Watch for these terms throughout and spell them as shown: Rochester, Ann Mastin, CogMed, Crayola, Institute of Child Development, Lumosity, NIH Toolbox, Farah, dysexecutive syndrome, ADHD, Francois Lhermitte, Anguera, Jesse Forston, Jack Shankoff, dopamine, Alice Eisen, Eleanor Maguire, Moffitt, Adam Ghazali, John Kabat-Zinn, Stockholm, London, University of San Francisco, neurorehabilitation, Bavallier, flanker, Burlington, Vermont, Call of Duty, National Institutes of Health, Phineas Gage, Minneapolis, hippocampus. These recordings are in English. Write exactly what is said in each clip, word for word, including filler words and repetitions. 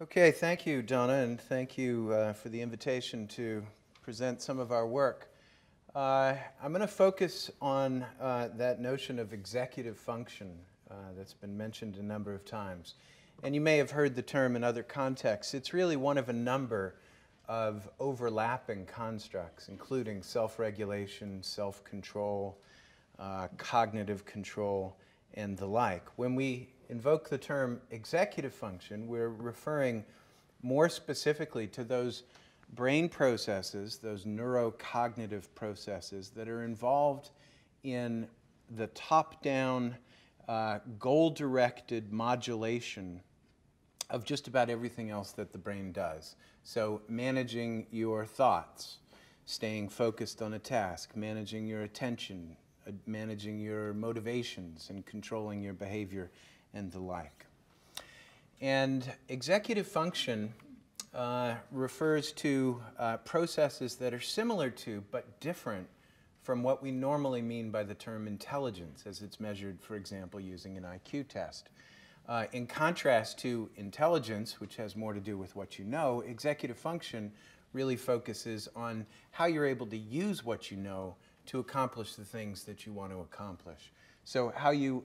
Okay, thank you, Donna, and thank you uh, for the invitation to present some of our work. Uh, I'm going to focus on uh, that notion of executive function uh, that's been mentioned a number of times. And you may have heard the term in other contexts. It's really one of a number of overlapping constructs, including self-regulation, self-control, uh, cognitive control, and the like. When we invoke the term executive function, we're referring more specifically to those brain processes, those neurocognitive processes that are involved in the top-down, uh, goal-directed modulation of just about everything else that the brain does. So managing your thoughts, staying focused on a task, managing your attention, uh, managing your motivations, and controlling your behavior, and the like. And executive function uh, refers to uh, processes that are similar to but different from what we normally mean by the term intelligence, as it's measured, for example, using an I Q test. Uh, in contrast to intelligence, which has more to do with what you know, executive function really focuses on how you're able to use what you know to accomplish the things that you want to accomplish. So how you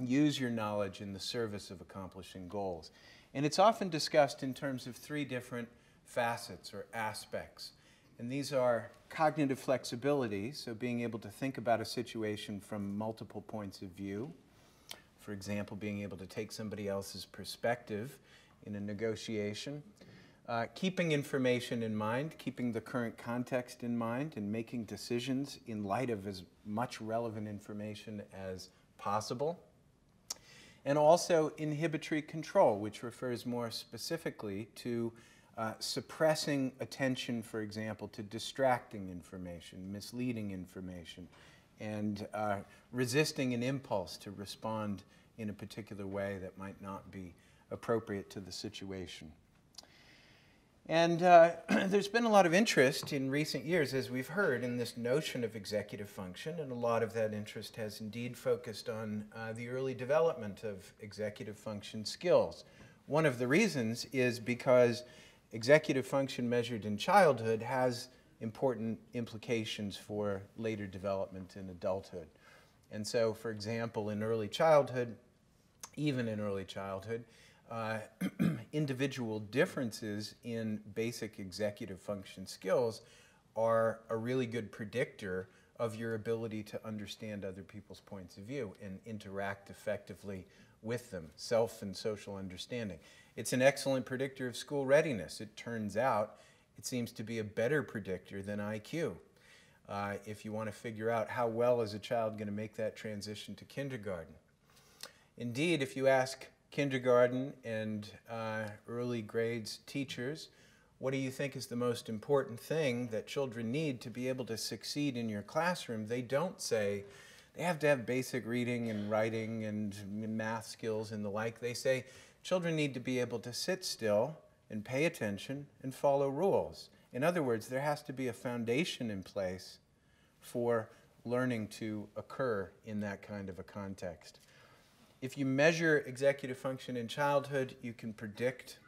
use your knowledge in the service of accomplishing goals. And it's often discussed in terms of three different facets or aspects. And these are cognitive flexibility, so being able to think about a situation from multiple points of view. For example, being able to take somebody else's perspective in a negotiation. Uh, keeping information in mind, keeping the current context in mind, and making decisions in light of as much relevant information as possible. And also inhibitory control, which refers more specifically to uh, suppressing attention, for example, to distracting information, misleading information, and uh, resisting an impulse to respond in a particular way that might not be appropriate to the situation. And uh, there's been a lot of interest in recent years, as we've heard, in this notion of executive function, and a lot of that interest has indeed focused on uh, the early development of executive function skills. One of the reasons is because executive function measured in childhood has important implications for later development in adulthood. And so, for example, in early childhood, even in early childhood, Uh, individual differences in basic executive function skills are a really good predictor of your ability to understand other people's points of view and interact effectively with them, self and social understanding. It's an excellent predictor of school readiness. It turns out it seems to be a better predictor than I Q. Uh, if you want to figure out how well is a child going to make that transition to kindergarten. Indeed, if you ask kindergarten and uh, early grades teachers, what do you think is the most important thing that children need to be able to succeed in your classroom? They don't say they have to have basic reading and writing and math skills and the like. They say children need to be able to sit still and pay attention and follow rules. In other words, there has to be a foundation in place for learning to occur in that kind of a context. If you measure executive function in childhood, you can predict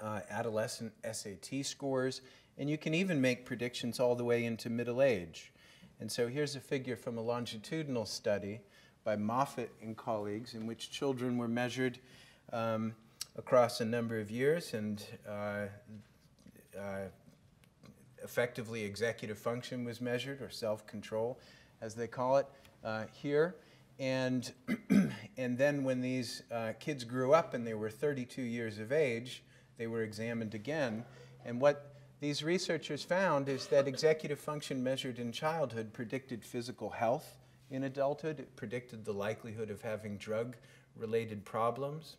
uh, adolescent S A T scores, and you can even make predictions all the way into middle age. And so here's a figure from a longitudinal study by Moffitt and colleagues in which children were measured um, across a number of years, and uh, uh, effectively executive function was measured, or self-control, as they call it, uh, here. And, and then when these uh, kids grew up and they were thirty-two years of age, they were examined again. And what these researchers found is that executive function measured in childhood predicted physical health in adulthood. It predicted the likelihood of having drug-related problems.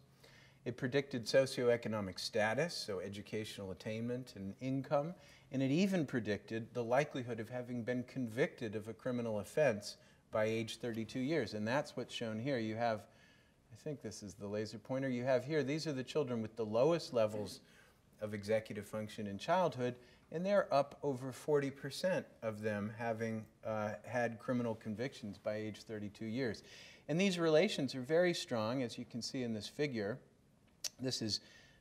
It predicted socioeconomic status, so educational attainment and income. And it even predicted the likelihood of having been convicted of a criminal offense by age thirty-two years, and that's what's shown here. You have, I think this is the laser pointer you have here, these are the children with the lowest levels of executive function in childhood, and they're up over forty percent of them having uh, had criminal convictions by age thirty-two years. And these relations are very strong, as you can see in this figure. This is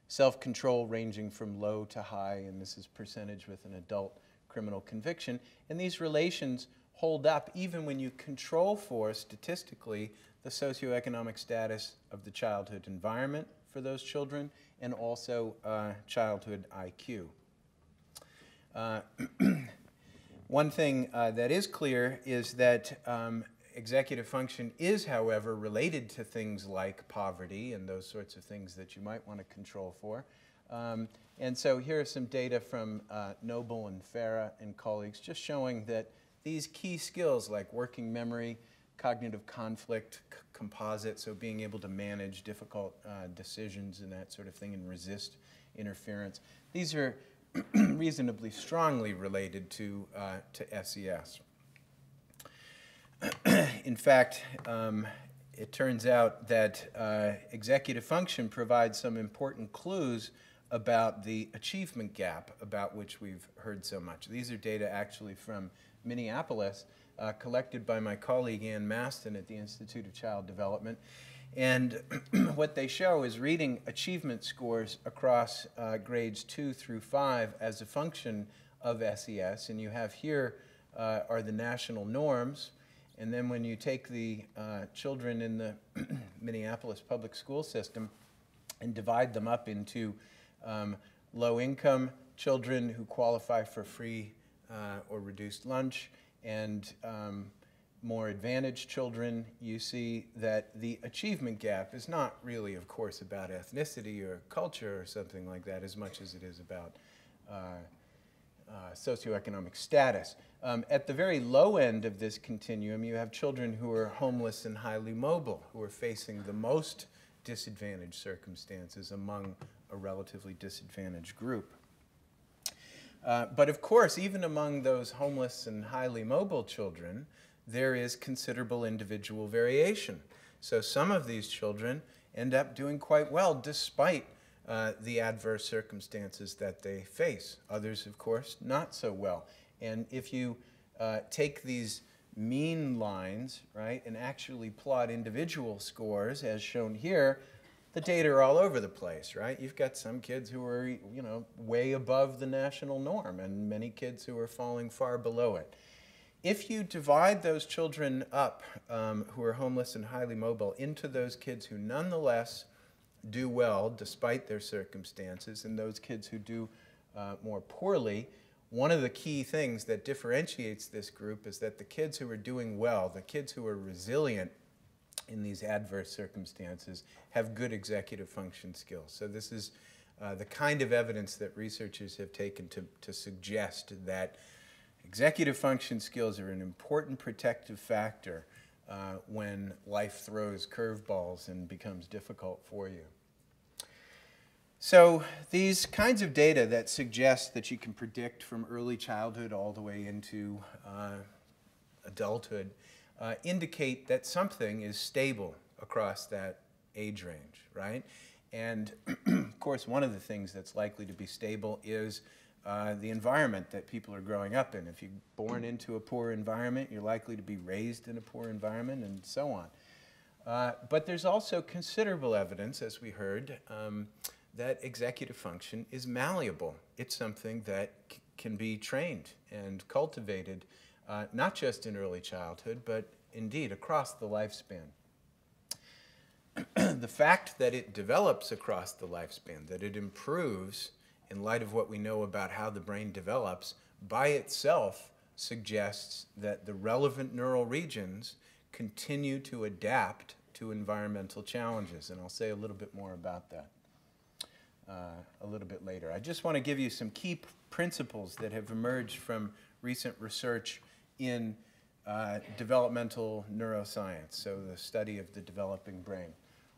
self-control ranging from low to high, and this is percentage with an adult criminal conviction. And these relations hold up even when you control for, statistically, the socioeconomic status of the childhood environment for those children and also uh, childhood I Q. Uh, one thing uh, that is clear is that um, executive function is, however, related to things like poverty and those sorts of things that you might want to control for. Um, and so here are some data from uh, Noble and Farah and colleagues just showing that these key skills like working memory, cognitive conflict, c composite, so being able to manage difficult uh, decisions and that sort of thing and resist interference, these are reasonably strongly related to, uh, to S E S. In fact, um, it turns out that uh, executive function provides some important clues about the achievement gap about which we've heard so much. These are data actually from Minneapolis, uh, collected by my colleague Ann Mastin at the Institute of Child Development. And what they show is reading achievement scores across uh, grades two through five as a function of S E S. And you have here uh, are the national norms. And then when you take the uh, children in the Minneapolis public school system and divide them up into um, low-income children who qualify for free uh, or reduced lunch and um, more advantaged children, you see that the achievement gap is not really, of course, about ethnicity or culture or something like that as much as it is about uh, uh, socioeconomic status. Um, at the very low end of this continuum, you have children who are homeless and highly mobile, who are facing the most disadvantaged circumstances among a relatively disadvantaged group. Uh, but of course, even among those homeless and highly mobile children, there is considerable individual variation. So some of these children end up doing quite well despite uh, the adverse circumstances that they face. Others, of course, not so well. And if you uh, take these mean lines, right, and actually plot individual scores, as shown here, the data are all over the place, right? You've got some kids who are, you know, way above the national norm and many kids who are falling far below it. If you divide those children up um, who are homeless and highly mobile into those kids who nonetheless do well despite their circumstances and those kids who do uh, more poorly, one of the key things that differentiates this group is that the kids who are doing well, the kids who are resilient in these adverse circumstances, have good executive function skills. So this is uh, the kind of evidence that researchers have taken to, to suggest that executive function skills are an important protective factor uh, when life throws curveballs and becomes difficult for you. So these kinds of data that suggest that you can predict from early childhood all the way into uh, adulthood uh, indicate that something is stable across that age range, right? And of course, one of the things that's likely to be stable is uh, the environment that people are growing up in. If you're born into a poor environment, you're likely to be raised in a poor environment and so on. Uh, but there's also considerable evidence, as we heard, um, that executive function is malleable. It's something that c can be trained and cultivated, uh, not just in early childhood, but indeed across the lifespan. The fact that it develops across the lifespan, that it improves in light of what we know about how the brain develops, by itself suggests that the relevant neural regions continue to adapt to environmental challenges. And I'll say a little bit more about that Uh, a little bit later. I just want to give you some key principles that have emerged from recent research in uh, developmental neuroscience, so the study of the developing brain.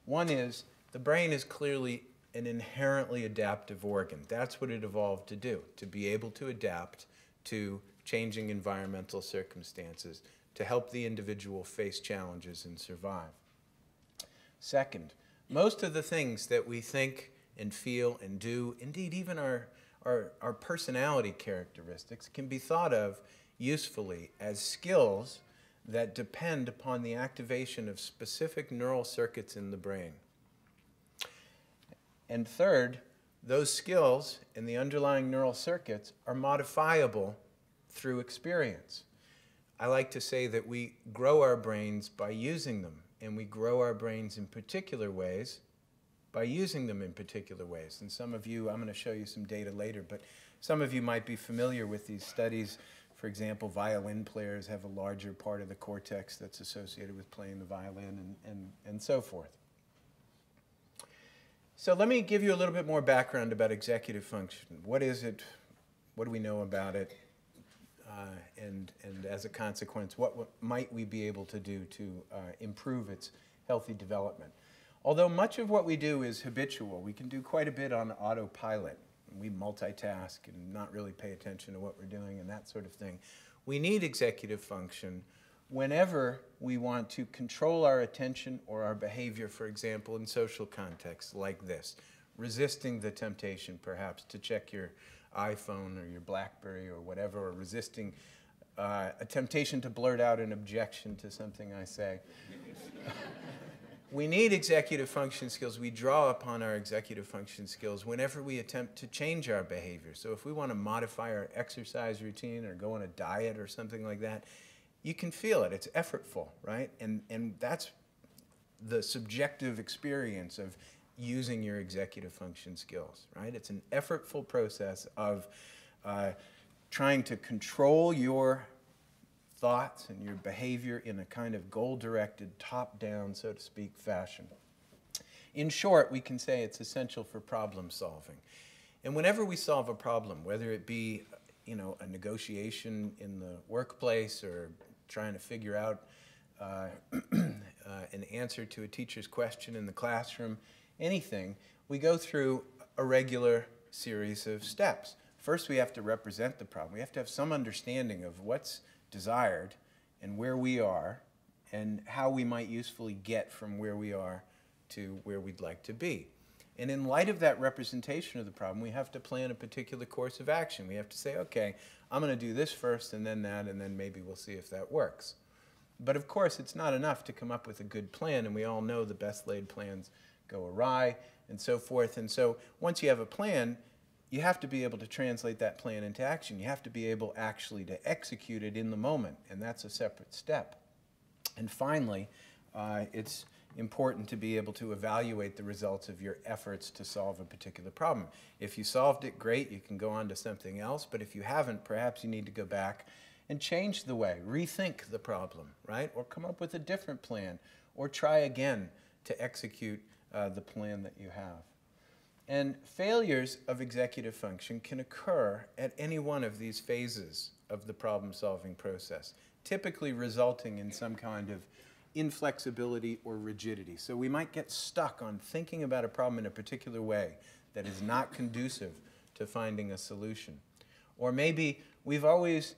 One is the brain is clearly an inherently adaptive organ. That's what it evolved to do, to be able to adapt to changing environmental circumstances, to help the individual face challenges and survive. Second, most of the things that we think and feel and do, indeed even our, our, our personality characteristics, can be thought of usefully as skills that depend upon the activation of specific neural circuits in the brain. And third, those skills and the underlying neural circuits are modifiable through experience. I like to say that we grow our brains by using them, and we grow our brains in particular ways by using them in particular ways. And some of you, I'm going to show you some data later, but some of you might be familiar with these studies. For example, violin players have a larger part of the cortex that's associated with playing the violin and, and, and so forth. So let me give you a little bit more background about executive function. What is it? What do we know about it? Uh, and, and as a consequence, what, what might we be able to do to uh, improve its healthy development? Although much of what we do is habitual, we can do quite a bit on autopilot. We multitask and not really pay attention to what we're doing and that sort of thing. We need executive function whenever we want to control our attention or our behavior, for example, in social contexts like this, resisting the temptation, perhaps, to check your iPhone or your BlackBerry or whatever, or resisting uh, a temptation to blurt out an objection to something I say. We need executive function skills. We draw upon our executive function skills whenever we attempt to change our behavior. So if we want to modify our exercise routine or go on a diet or something like that, you can feel it. It's effortful, right? And, and that's the subjective experience of using your executive function skills, right? It's an effortful process of uh, trying to control your thoughts and your behavior in a kind of goal-directed, top-down, so to speak, fashion. In short, we can say it's essential for problem solving. And whenever we solve a problem, whether it be, you know, a negotiation in the workplace or trying to figure out uh, uh, an answer to a teacher's question in the classroom, anything, we go through a regular series of steps. First, we have to represent the problem. We have to have some understanding of what's desired and where we are and how we might usefully get from where we are to where we'd like to be. And in light of that representation of the problem, we have to plan a particular course of action. We have to say, okay, I'm going to do this first and then that, and then maybe we'll see if that works. But of course, it's not enough to come up with a good plan, and we all know the best laid plans go awry and so forth. And so once you have a plan, you have to be able to translate that plan into action. You have to be able actually to execute it in the moment, and that's a separate step. And finally, uh, it's important to be able to evaluate the results of your efforts to solve a particular problem. If you solved it, great, you can go on to something else, but if you haven't, perhaps you need to go back and change the way, rethink the problem, right? Or come up with a different plan, or try again to execute uh, the plan that you have. And failures of executive function can occur at any one of these phases of the problem-solving process, typically resulting in some kind of inflexibility or rigidity. So we might get stuck on thinking about a problem in a particular way that is not conducive to finding a solution. Or maybe we've always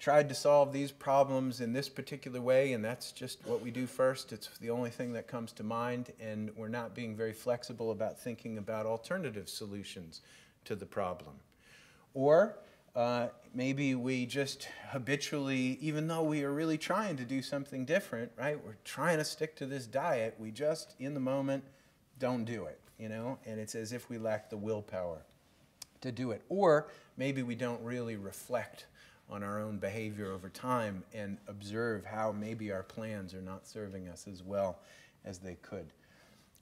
tried to solve these problems in this particular way, and that's just what we do first. It's the only thing that comes to mind, and we're not being very flexible about thinking about alternative solutions to the problem. Or uh, maybe we just habitually, even though we are really trying to do something different, right? We're trying to stick to this diet. We just, in the moment, don't do it, you know? And it's as if we lack the willpower to do it. Or maybe we don't really reflect on our own behavior over time and observe how maybe our plans are not serving us as well as they could.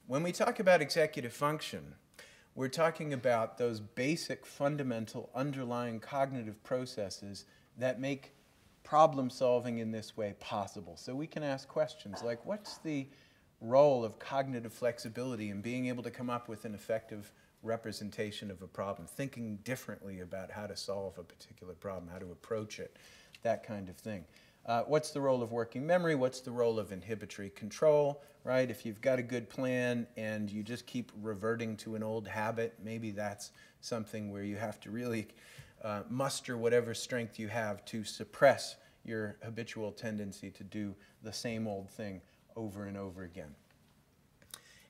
When we talk about executive function, we're talking about those basic, fundamental, underlying cognitive processes that make problem solving in this way possible. So we can ask questions like, what's the role of cognitive flexibility in being able to come up with an effective representation of a problem, thinking differently about how to solve a particular problem, how to approach it, that kind of thing. Uh, what's the role of working memory? What's the role of inhibitory control, right? If you've got a good plan and you just keep reverting to an old habit, maybe that's something where you have to really uh, muster whatever strength you have to suppress your habitual tendency to do the same old thing over and over again.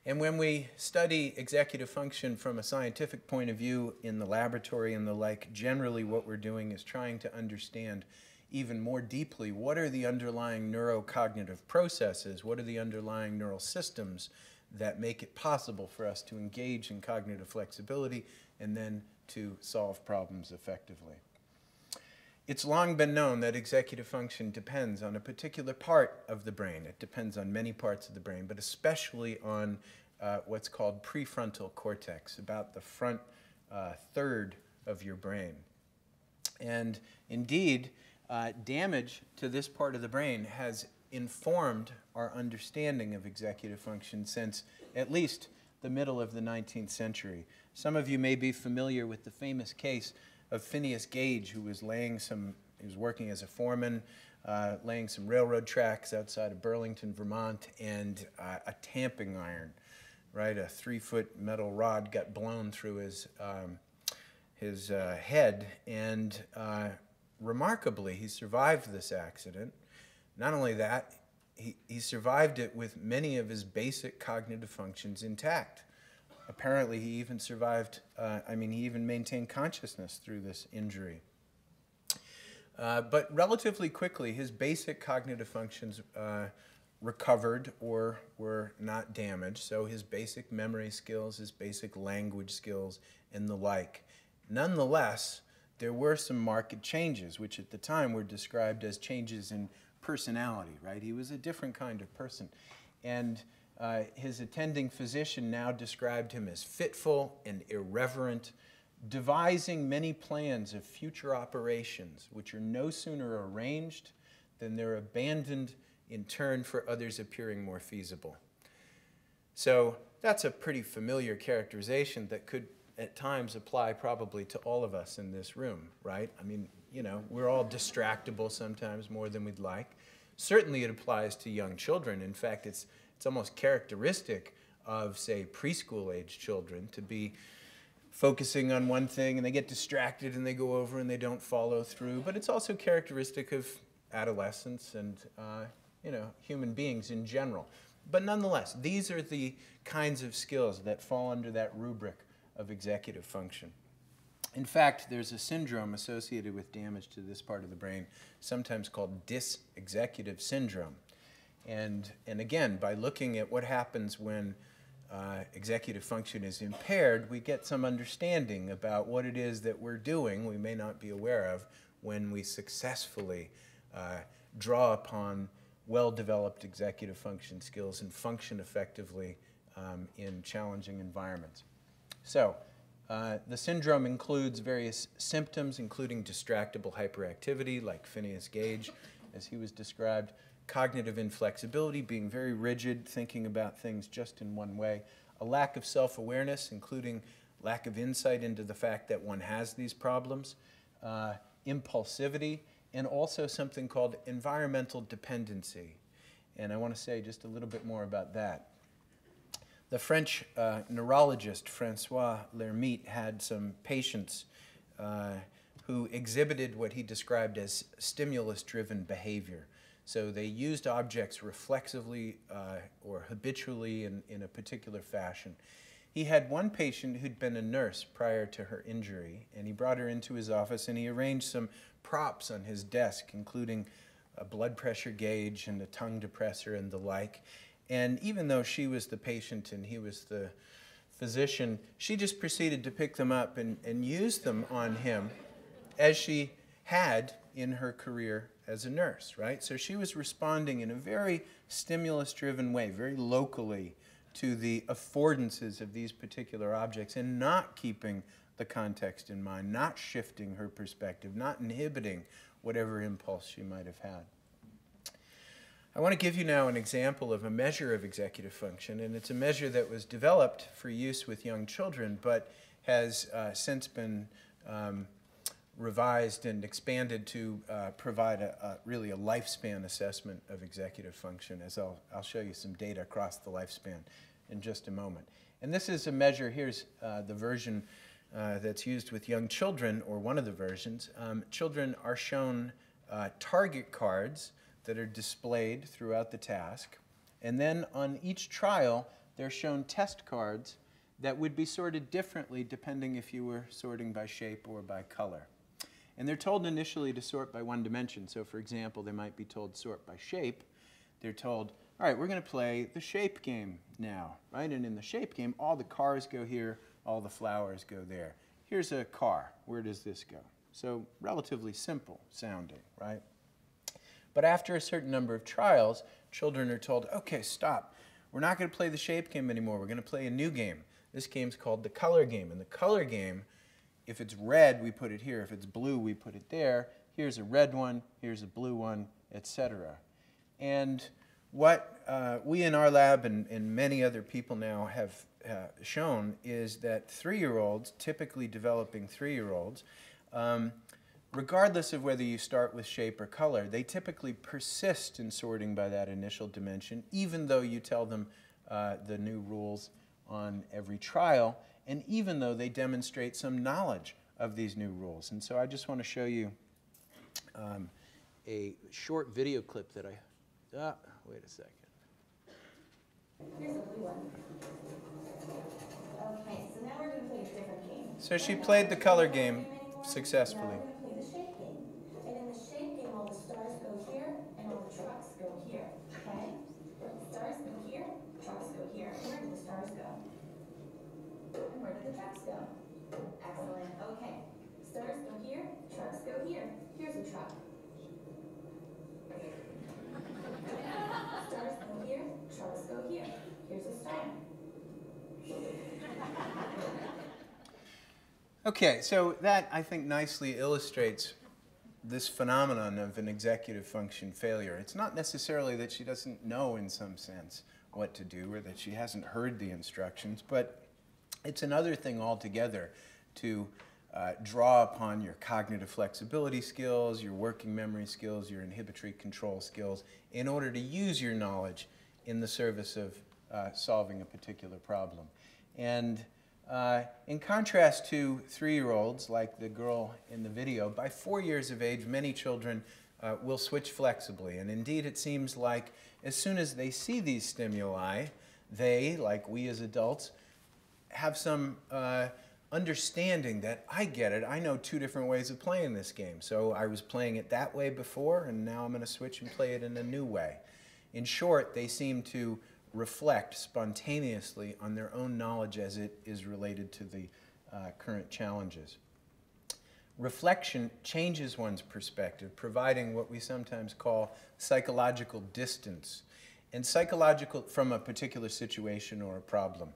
And when we study executive function from a scientific point of view in the laboratory and the like, generally what we're doing is trying to understand even more deeply what are the underlying neurocognitive processes, what are the underlying neural systems that make it possible for us to engage in cognitive flexibility and then to solve problems effectively. It's long been known that executive function depends on a particular part of the brain. It depends on many parts of the brain, but especially on uh, what's called prefrontal cortex, about the front uh, third of your brain. And indeed, uh, damage to this part of the brain has informed our understanding of executive function since at least the middle of the nineteenth century. Some of you may be familiar with the famous case of Phineas Gage, who was laying some, he was working as a foreman, uh, laying some railroad tracks outside of Burlington, Vermont, and uh, a tamping iron, right, a three-foot metal rod got blown through his, um, his uh, head, and uh, remarkably, he survived this accident. Not only that, he, he survived it with many of his basic cognitive functions intact. Apparently, he even survived, uh, I mean, he even maintained consciousness through this injury. Uh, but relatively quickly, his basic cognitive functions uh, recovered or were not damaged. So his basic memory skills, his basic language skills, and the like. Nonetheless, there were some marked changes, which at the time were described as changes in personality, right? He was a different kind of person. And uh, his attending physician now described him as fitful and irreverent, devising many plans of future operations, which are no sooner arranged than they're abandoned in turn for others appearing more feasible. So that's a pretty familiar characterization that could at times apply probably to all of us in this room, right? I mean, you know, we're all distractible sometimes more than we'd like. Certainly it applies to young children. In fact, it's, it's almost characteristic of, say, preschool-age children to be focusing on one thing and they get distracted and they go over and they don't follow through. But it's also characteristic of adolescents and, uh, you know, human beings in general. But nonetheless, these are the kinds of skills that fall under that rubric of executive function. In fact, there's a syndrome associated with damage to this part of the brain, sometimes called dysexecutive syndrome. And, and again, by looking at what happens when uh, executive function is impaired, we get some understanding about what it is that we're doing we may not be aware of when we successfully uh, draw upon well-developed executive function skills and function effectively um, in challenging environments. So, Uh, the syndrome includes various symptoms, including distractible hyperactivity, like Phineas Gage, as he was described, cognitive inflexibility, being very rigid, thinking about things just in one way, a lack of self-awareness, including lack of insight into the fact that one has these problems, uh, impulsivity, and also something called environmental dependency. And I want to say just a little bit more about that. The French uh, neurologist Francois Lhermitte had some patients uh, who exhibited what he described as stimulus-driven behavior. So they used objects reflexively uh, or habitually in, in a particular fashion. He had one patient who'd been a nurse prior to her injury, and he brought her into his office and he arranged some props on his desk, including a blood pressure gauge and a tongue depressor and the like. And even though she was the patient and he was the physician, she just proceeded to pick them up and, and use them on him as she had in her career as a nurse, right? So she was responding in a very stimulus-driven way, very locally, to the affordances of these particular objects and not keeping the context in mind, not shifting her perspective, not inhibiting whatever impulse she might have had. I want to give you now an example of a measure of executive function, and it's a measure that was developed for use with young children, but has uh, since been um, revised and expanded to uh, provide a, a, really a lifespan assessment of executive function, as I'll, I'll show you some data across the lifespan in just a moment. And this is a measure, here's uh, the version uh, that's used with young children, or one of the versions. Um, children are shown uh, target cards that are displayed throughout the task. And then on each trial, they're shown test cards that would be sorted differently depending if you were sorting by shape or by color. And they're told initially to sort by one dimension. So for example, they might be told sort by shape. They're told All right, we're going to play the shape game now, right? And in the shape game, all the cars go here, all the flowers go there. Here's a car. Where does this go? So relatively simple sounding, right? But after a certain number of trials, children are told, okay, stop. We're not going to play the shape game anymore. We're going to play a new game. This game's called the color game. And the color game, if it's red, we put it here. If it's blue, we put it there. Here's a red one. Here's a blue one, et cetera. And what uh, we in our lab and, and many other people now have uh, shown is that three-year-olds, typically developing three-year-olds, um, regardless of whether you start with shape or color, they typically persist in sorting by that initial dimension, even though you tell them uh, the new rules on every trial, and even though they demonstrate some knowledge of these new rules. And so I just want to show you um, a short video clip that I... Ah, wait a second. Here's a blue one. Okay, so now we're going to play a different game. So she played the color game successfully. Now we're going to play the shape game. And in the shape game, all the stars go here, and all the trucks go here. Okay? The stars go here, trucks go here. Where do the stars go? And where do the trucks go? Excellent. Okay. Stars go here, trucks go here. Here's a truck. Stars go here, trucks go here. Here's a star. Okay, so that, I think, nicely illustrates this phenomenon of an executive function failure. It's not necessarily that she doesn't know, in some sense, what to do or that she hasn't heard the instructions, but it's another thing altogether to uh, draw upon your cognitive flexibility skills, your working memory skills, your inhibitory control skills, in order to use your knowledge in the service of uh, solving a particular problem. And Uh, in contrast to three-year-olds, like the girl in the video, by four years of age, many children uh, will switch flexibly. And indeed, it seems like as soon as they see these stimuli, they, like we as adults, have some uh, understanding that I get it. I know two different ways of playing this game. So I was playing it that way before, and now I'm going to switch and play it in a new way. In short, they seem to reflect spontaneously on their own knowledge as it is related to the uh, current challenges. Reflection changes one's perspective, providing what we sometimes call psychological distance, and psychological from a particular situation or a problem.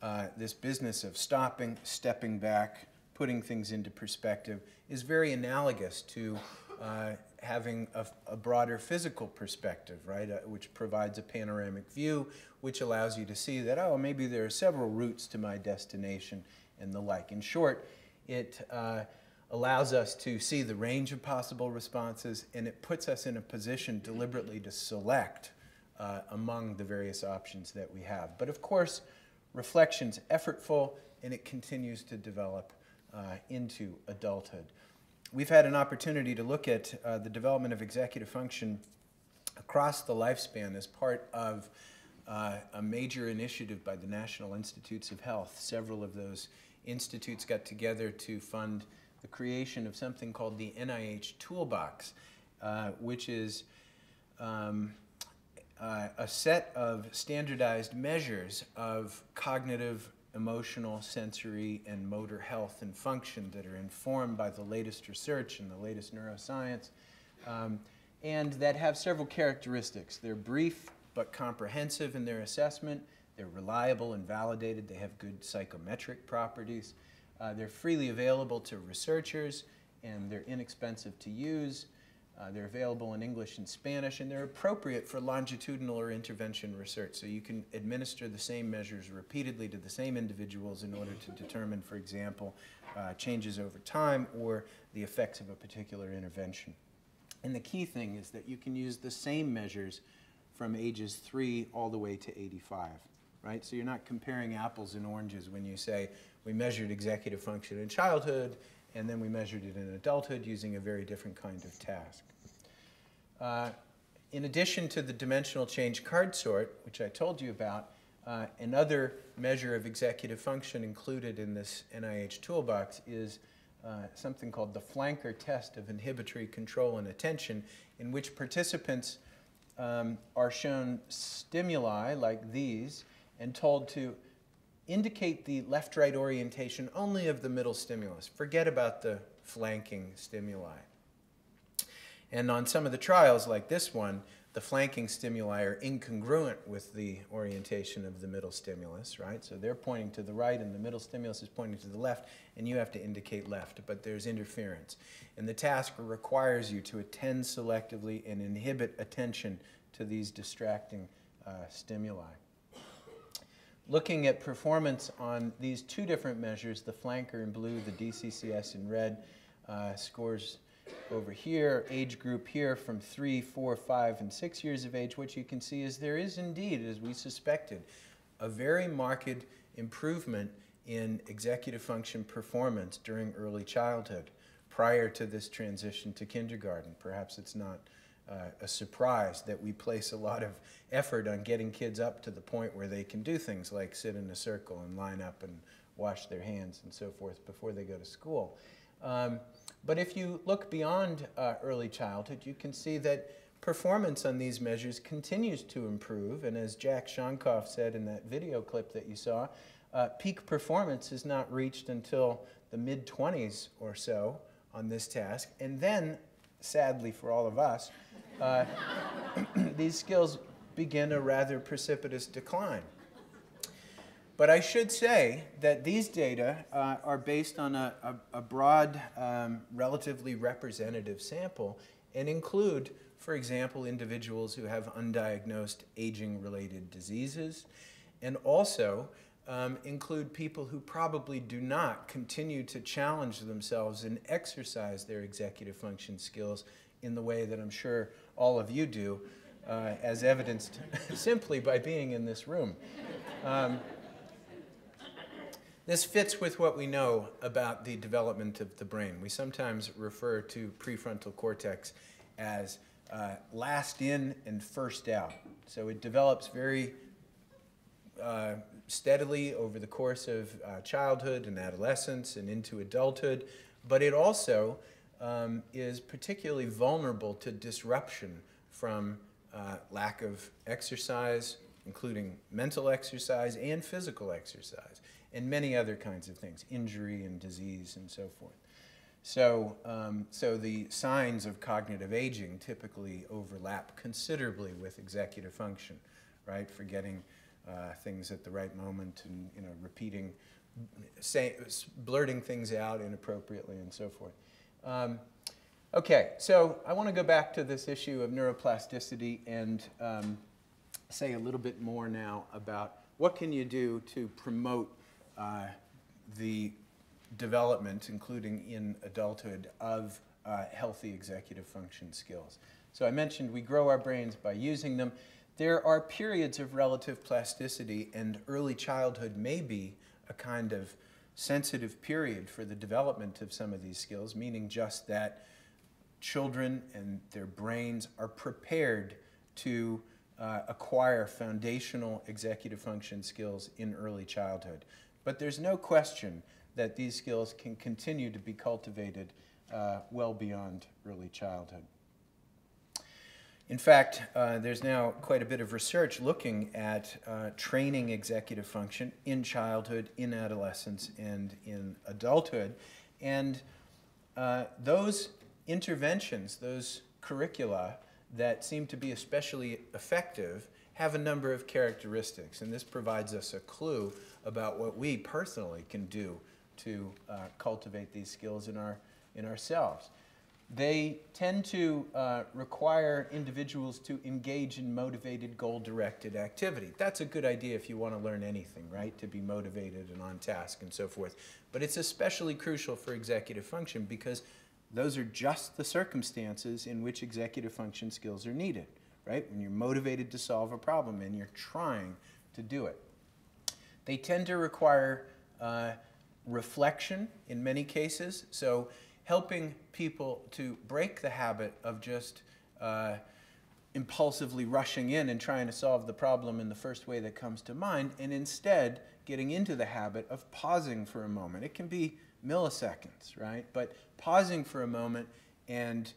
Uh, this business of stopping, stepping back, putting things into perspective is very analogous to uh, having a, a broader physical perspective, right, uh, which provides a panoramic view, which allows you to see that, oh, maybe there are several routes to my destination and the like. In short, it uh, allows us to see the range of possible responses, and it puts us in a position deliberately to select uh, among the various options that we have. But of course, reflection's effortful, and it continues to develop uh, into adulthood. We've had an opportunity to look at uh, the development of executive function across the lifespan as part of uh, a major initiative by the National Institutes of Health. Several of those institutes got together to fund the creation of something called the N I H Toolbox, uh, which is um, uh, a set of standardized measures of cognitive, emotional, sensory, and motor health and function that are informed by the latest research and the latest neuroscience, um, and that have several characteristics. They're brief but comprehensive in their assessment. They're reliable and validated. They have good psychometric properties. Uh, they're freely available to researchers, and they're inexpensive to use. Uh, they're available in English and Spanish, and they're appropriate for longitudinal or intervention research. So you can administer the same measures repeatedly to the same individuals in order to determine, for example, uh, changes over time or the effects of a particular intervention. And the key thing is that you can use the same measures from ages three all the way to eighty-five, right? So you're not comparing apples and oranges when you say, we measured executive function in childhood, and then we measured it in adulthood using a very different kind of task. Uh, in addition to the dimensional change card sort, which I told you about, uh, another measure of executive function included in this N I H Toolbox is uh, something called the flanker test of inhibitory control and attention, in which participants um, are shown stimuli like these and told to indicate the left-right orientation only of the middle stimulus. Forget about the flanking stimuli. And on some of the trials, like this one, the flanking stimuli are incongruent with the orientation of the middle stimulus, right? So they're pointing to the right and the middle stimulus is pointing to the left, and you have to indicate left, but there's interference. And the task requires you to attend selectively and inhibit attention to these distracting uh, stimuli. Looking at performance on these two different measures, the flanker in blue, the D C C S in red, uh, scores over here, age group here from three, four, five, and six years of age, what you can see is there is indeed, as we suspected, a very marked improvement in executive function performance during early childhood prior to this transition to kindergarten. Perhaps it's not uh, a surprise that we place a lot of effort on getting kids up to the point where they can do things like sit in a circle and line up and wash their hands and so forth before they go to school. Um, But if you look beyond uh, early childhood, you can see that performance on these measures continues to improve. And as Jack Shankoff said in that video clip that you saw, uh, peak performance is not reached until the mid twenties or so on this task. And then, sadly for all of us, uh, these skills begin a rather precipitous decline. But I should say that these data uh, are based on a, a, a broad, um, relatively representative sample and include, for example, individuals who have undiagnosed aging-related diseases, and also um, include people who probably do not continue to challenge themselves and exercise their executive function skills in the way that I'm sure all of you do, uh, as evidenced simply by being in this room. Um, This fits with what we know about the development of the brain. We sometimes refer to prefrontal cortex as uh, last in and first out. So it develops very uh, steadily over the course of uh, childhood and adolescence and into adulthood, but it also um, is particularly vulnerable to disruption from uh, lack of exercise, including mental exercise and physical exercise, and many other kinds of things, injury and disease and so forth. So, um, so the signs of cognitive aging typically overlap considerably with executive function, right? Forgetting uh, things at the right moment and, you know, repeating, say, blurting things out inappropriately and so forth. Um, okay, so I want to go back to this issue of neuroplasticity and um, say a little bit more now about what can you do to promote Uh, the development, including in adulthood, of uh, healthy executive function skills. So I mentioned we grow our brains by using them. There are periods of relative plasticity, and early childhood may be a kind of sensitive period for the development of some of these skills, meaning just that children and their brains are prepared to uh, acquire foundational executive function skills in early childhood. But there's no question that these skills can continue to be cultivated uh, well beyond early childhood. In fact, uh, there's now quite a bit of research looking at uh, training executive function in childhood, in adolescence, and in adulthood. And uh, those interventions, those curricula that seem to be especially effective have a number of characteristics, and this provides us a clue about what we personally can do to uh, cultivate these skills in, our, in ourselves. They tend to uh, require individuals to engage in motivated, goal-directed activity. That's a good idea if you want to learn anything, right? To be motivated and on task and so forth. But it's especially crucial for executive function because those are just the circumstances in which executive function skills are needed, right? When you're motivated to solve a problem and you're trying to do it. They tend to require uh, reflection in many cases, so helping people to break the habit of just uh, impulsively rushing in and trying to solve the problem in the first way that comes to mind, and instead getting into the habit of pausing for a moment. It can be milliseconds, right? But pausing for a moment and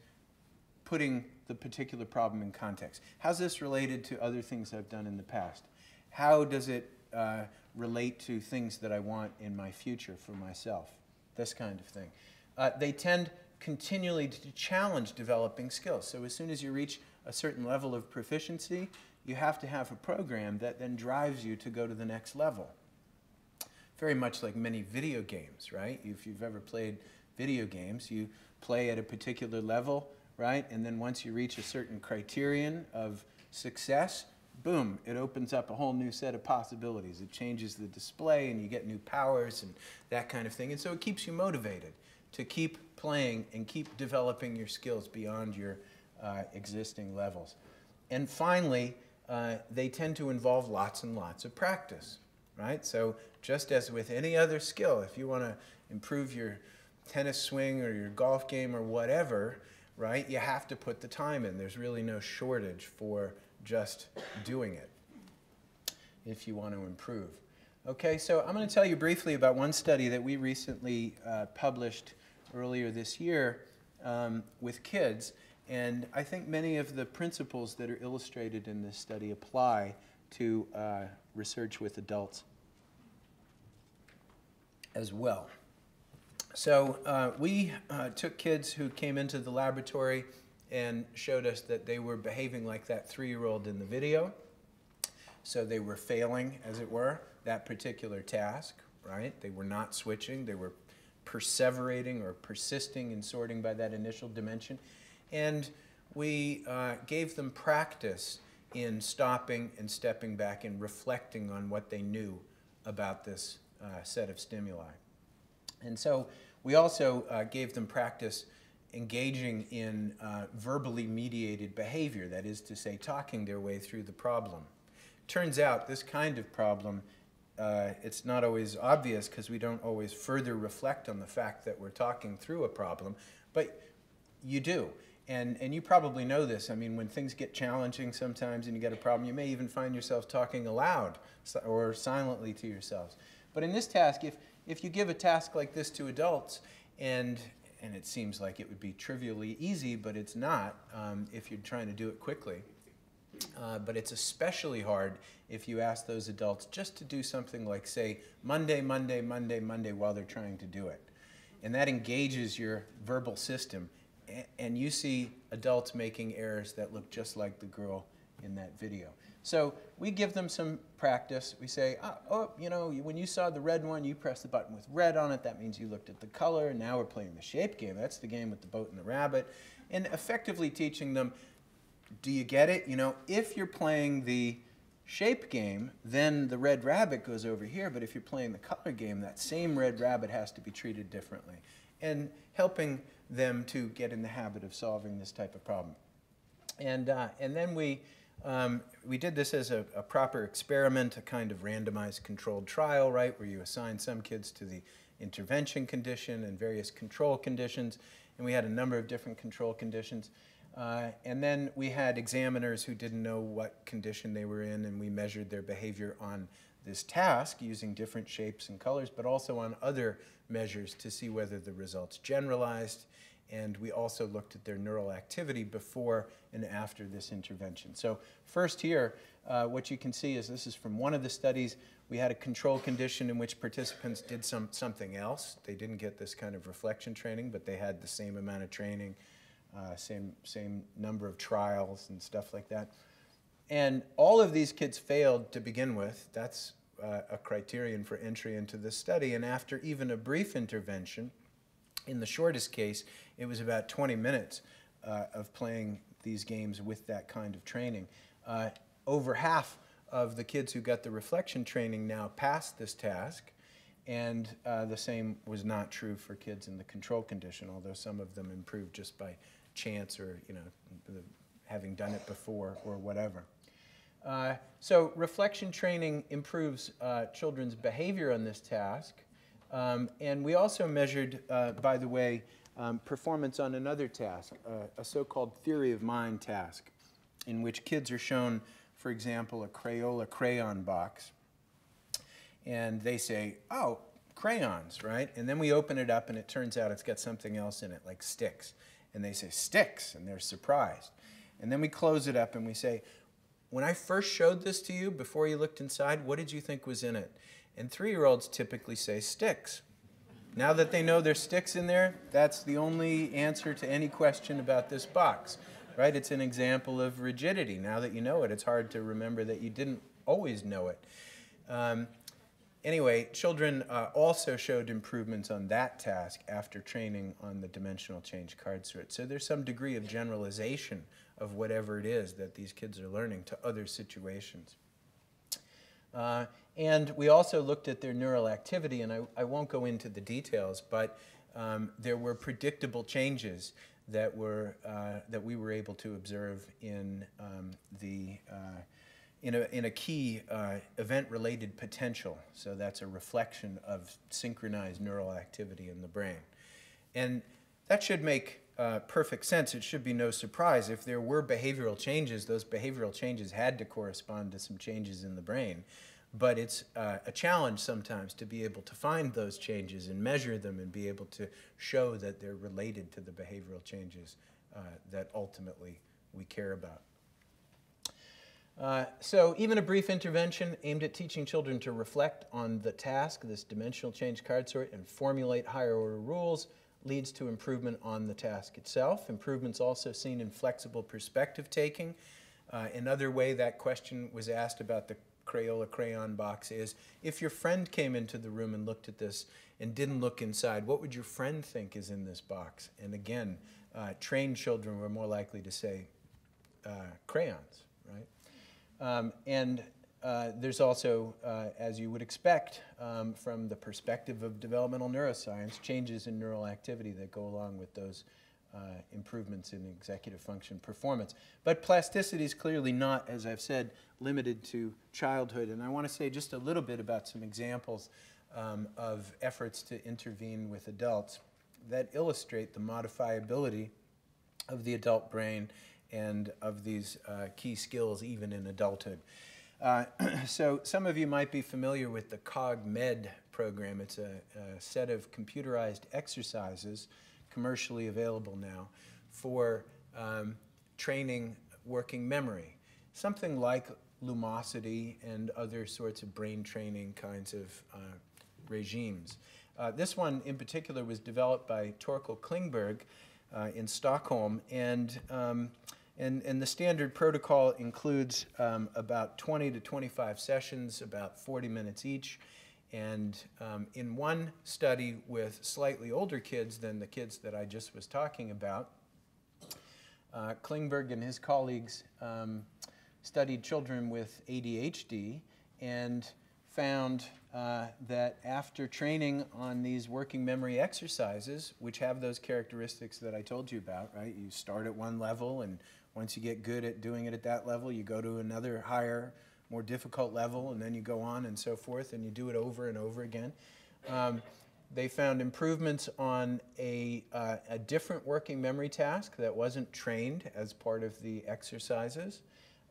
putting the particular problem in context. How's this related to other things I've done in the past? How does it uh, relate to things that I want in my future for myself? This kind of thing. Uh, they tend continually to challenge developing skills. So as soon as you reach a certain level of proficiency, you have to have a program that then drives you to go to the next level. Very much like many video games, right? If you've ever played video games, you play at a particular level, right? And then once you reach a certain criterion of success, boom, it opens up a whole new set of possibilities. It changes the display and you get new powers and that kind of thing. And so it keeps you motivated to keep playing and keep developing your skills beyond your uh, existing levels. And finally, uh, they tend to involve lots and lots of practice, right? So just as with any other skill, if you want to improve your tennis swing or your golf game or whatever, right, you have to put the time in. There's really no shortage for just doing it if you want to improve. Okay, so I'm going to tell you briefly about one study that we recently uh, published earlier this year um, with kids, and I think many of the principles that are illustrated in this study apply to uh, research with adults as well. So uh, we uh, took kids who came into the laboratory and showed us that they were behaving like that three-year-old in the video. So they were failing, as it were, that particular task, right? They were not switching. They were perseverating or persisting in sorting by that initial dimension. And we uh, gave them practice in stopping and stepping back and reflecting on what they knew about this uh, set of stimuli. And so we also uh, gave them practice engaging in uh, verbally mediated behavior, that is to say, talking their way through the problem. Turns out this kind of problem, uh, it's not always obvious because we don't always further reflect on the fact that we're talking through a problem, but you do. And, and you probably know this. I mean, when things get challenging sometimes and you get a problem, you may even find yourself talking aloud or silently to yourselves. But in this task, if, if you give a task like this to adults, and and it seems like it would be trivially easy, but it's not um, if you're trying to do it quickly. Uh, but it's especially hard if you ask those adults just to do something like, say, Monday, Monday, Monday, Monday, while they're trying to do it. And that engages your verbal system. A and you see adults making errors that look just like the girl in that video. So we give them some practice. We say, oh, oh, you know, when you saw the red one, you pressed the button with red on it. That means you looked at the color. Now we're playing the shape game. That's the game with the boat and the rabbit. And effectively teaching them, do you get it? You know, if you're playing the shape game, then the red rabbit goes over here. But if you're playing the color game, that same red rabbit has to be treated differently. And helping them to get in the habit of solving this type of problem. And, uh, and then we... Um, we did this as a, a proper experiment, a kind of randomized controlled trial, right, where you assign some kids to the intervention condition and various control conditions. And we had a number of different control conditions. Uh, and then we had examiners who didn't know what condition they were in, and we measured their behavior on this task using different shapes and colors, but also on other measures to see whether the results generalized. And we also looked at their neural activity before and after this intervention. So first here, uh, what you can see is this is from one of the studies. We had a control condition in which participants did some, something else. They didn't get this kind of reflection training, but they had the same amount of training, uh, same, same number of trials and stuff like that. And all of these kids failed to begin with. That's uh, a criterion for entry into this study. And after even a brief intervention, in the shortest case, it was about twenty minutes uh, of playing these games with that kind of training. Uh, over half of the kids who got the reflection training now passed this task, and uh, the same was not true for kids in the control condition, although some of them improved just by chance or, you know, having done it before or whatever. Uh, so reflection training improves uh, children's behavior on this task. Um, and we also measured, uh, by the way, um, performance on another task, uh, a so-called theory of mind task, in which kids are shown, for example, a Crayola crayon box. And they say, oh, crayons, right? And then we open it up, and it turns out it's got something else in it, like sticks. And they say, sticks, and they're surprised. And then we close it up and we say, when I first showed this to you, before you looked inside, what did you think was in it? And three-year-olds typically say sticks. Now that they know there's sticks in there, that's the only answer to any question about this box, right? It's an example of rigidity. Now that you know it, it's hard to remember that you didn't always know it. Um, anyway, children uh, also showed improvements on that task after training on the dimensional change card sort. So there's some degree of generalization of whatever it is that these kids are learning to other situations. Uh, and we also looked at their neural activity, and I, I won't go into the details, but um, there were predictable changes that, were, uh, that we were able to observe in, um, the, uh, in, a, in a key uh, event-related potential. So that's a reflection of synchronized neural activity in the brain. And that should make Uh, perfect sense. It should be no surprise. If there were behavioral changes, those behavioral changes had to correspond to some changes in the brain. But it's uh, a challenge sometimes to be able to find those changes and measure them and be able to show that they're related to the behavioral changes uh, that ultimately we care about. Uh, so even a brief intervention aimed at teaching children to reflect on the task, this dimensional change card sort, and formulate higher order rules, leads to improvement on the task itself. Improvements also seen in flexible perspective taking. Uh, another way that question was asked about the Crayola crayon box is, if your friend came into the room and looked at this and didn't look inside, what would your friend think is in this box? And again, uh, trained children were more likely to say uh, crayons, right? Um, and Uh, there's also, uh, as you would expect, um, from the perspective of developmental neuroscience, changes in neural activity that go along with those uh, improvements in executive function performance. But plasticity is clearly not, as I've said, limited to childhood. And I want to say just a little bit about some examples um, of efforts to intervene with adults that illustrate the modifiability of the adult brain and of these uh, key skills even in adulthood. Uh, so some of you might be familiar with the CogMed program. It's a, a set of computerized exercises, commercially available now, for um, training working memory. Something like lumosity and other sorts of brain training kinds of uh, regimes. Uh, this one in particular was developed by Torkel Klingberg uh, in Stockholm, and um, And, and the standard protocol includes um, about twenty to twenty-five sessions, about forty minutes each. And um, in one study with slightly older kids than the kids that I just was talking about, uh, Klingberg and his colleagues um, studied children with A D H D and found uh, that after training on these working memory exercises, which have those characteristics that I told you about, right? You start at one level, and once you get good at doing it at that level, you go to another higher, more difficult level, and then you go on and so forth, and you do it over and over again. Um, they found improvements on a, uh, a different working memory task that wasn't trained as part of the exercises.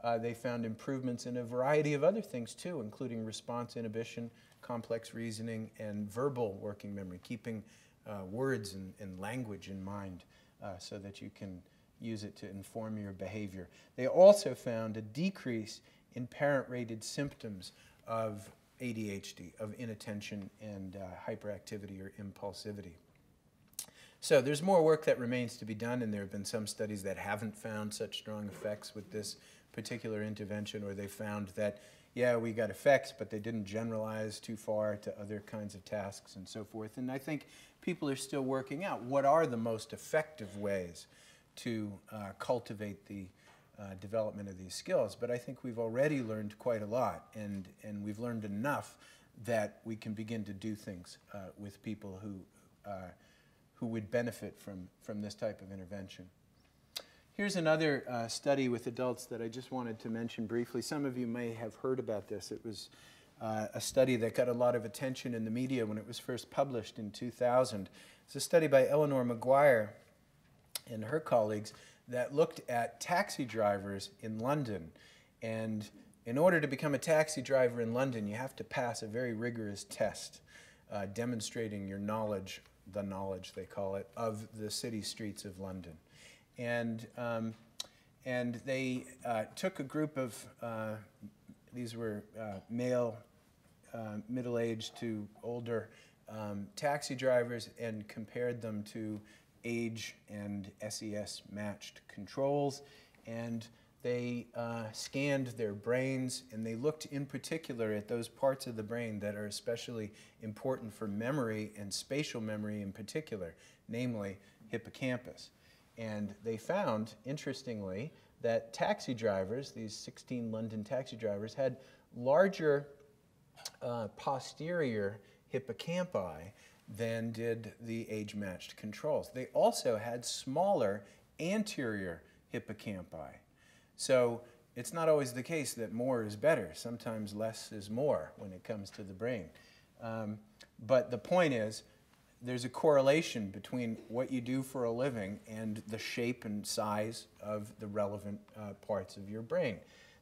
Uh, they found improvements in a variety of other things too, including response inhibition, complex reasoning, and verbal working memory, keeping uh, words and, and language in mind uh, so that you can use it to inform your behavior. They also found a decrease in parent-rated symptoms of A D H D, of inattention and uh, hyperactivity or impulsivity. So there's more work that remains to be done, and there have been some studies that haven't found such strong effects with this particular intervention, or they found that, yeah, we got effects, but they didn't generalize too far to other kinds of tasks and so forth. And I think people are still working out what are the most effective ways to uh, cultivate the uh, development of these skills. But I think we've already learned quite a lot, and, and we've learned enough that we can begin to do things uh, with people who, uh, who would benefit from, from this type of intervention. Here's another uh, study with adults that I just wanted to mention briefly. Some of you may have heard about this. It was uh, a study that got a lot of attention in the media when it was first published in two thousand. It's a study by Eleanor Maguire and her colleagues that looked at taxi drivers in London. And in order to become a taxi driver in London, you have to pass a very rigorous test uh, demonstrating your knowledge, the knowledge they call it, of the city streets of London. And, um, And they uh, took a group of, uh, these were uh, male, uh, middle-aged to older um, taxi drivers, and compared them to age and S E S-matched controls. And they uh, scanned their brains, and they looked in particular at those parts of the brain that are especially important for memory and spatial memory in particular, namely hippocampus. And they found, interestingly, that taxi drivers, these sixteen London taxi drivers, had larger uh, posterior hippocampi than did the age-matched controls. They also had smaller anterior hippocampi. So it's not always the case that more is better. Sometimes less is more when it comes to the brain. Um, but the point is, there's a correlation between what you do for a living and the shape and size of the relevant uh, parts of your brain.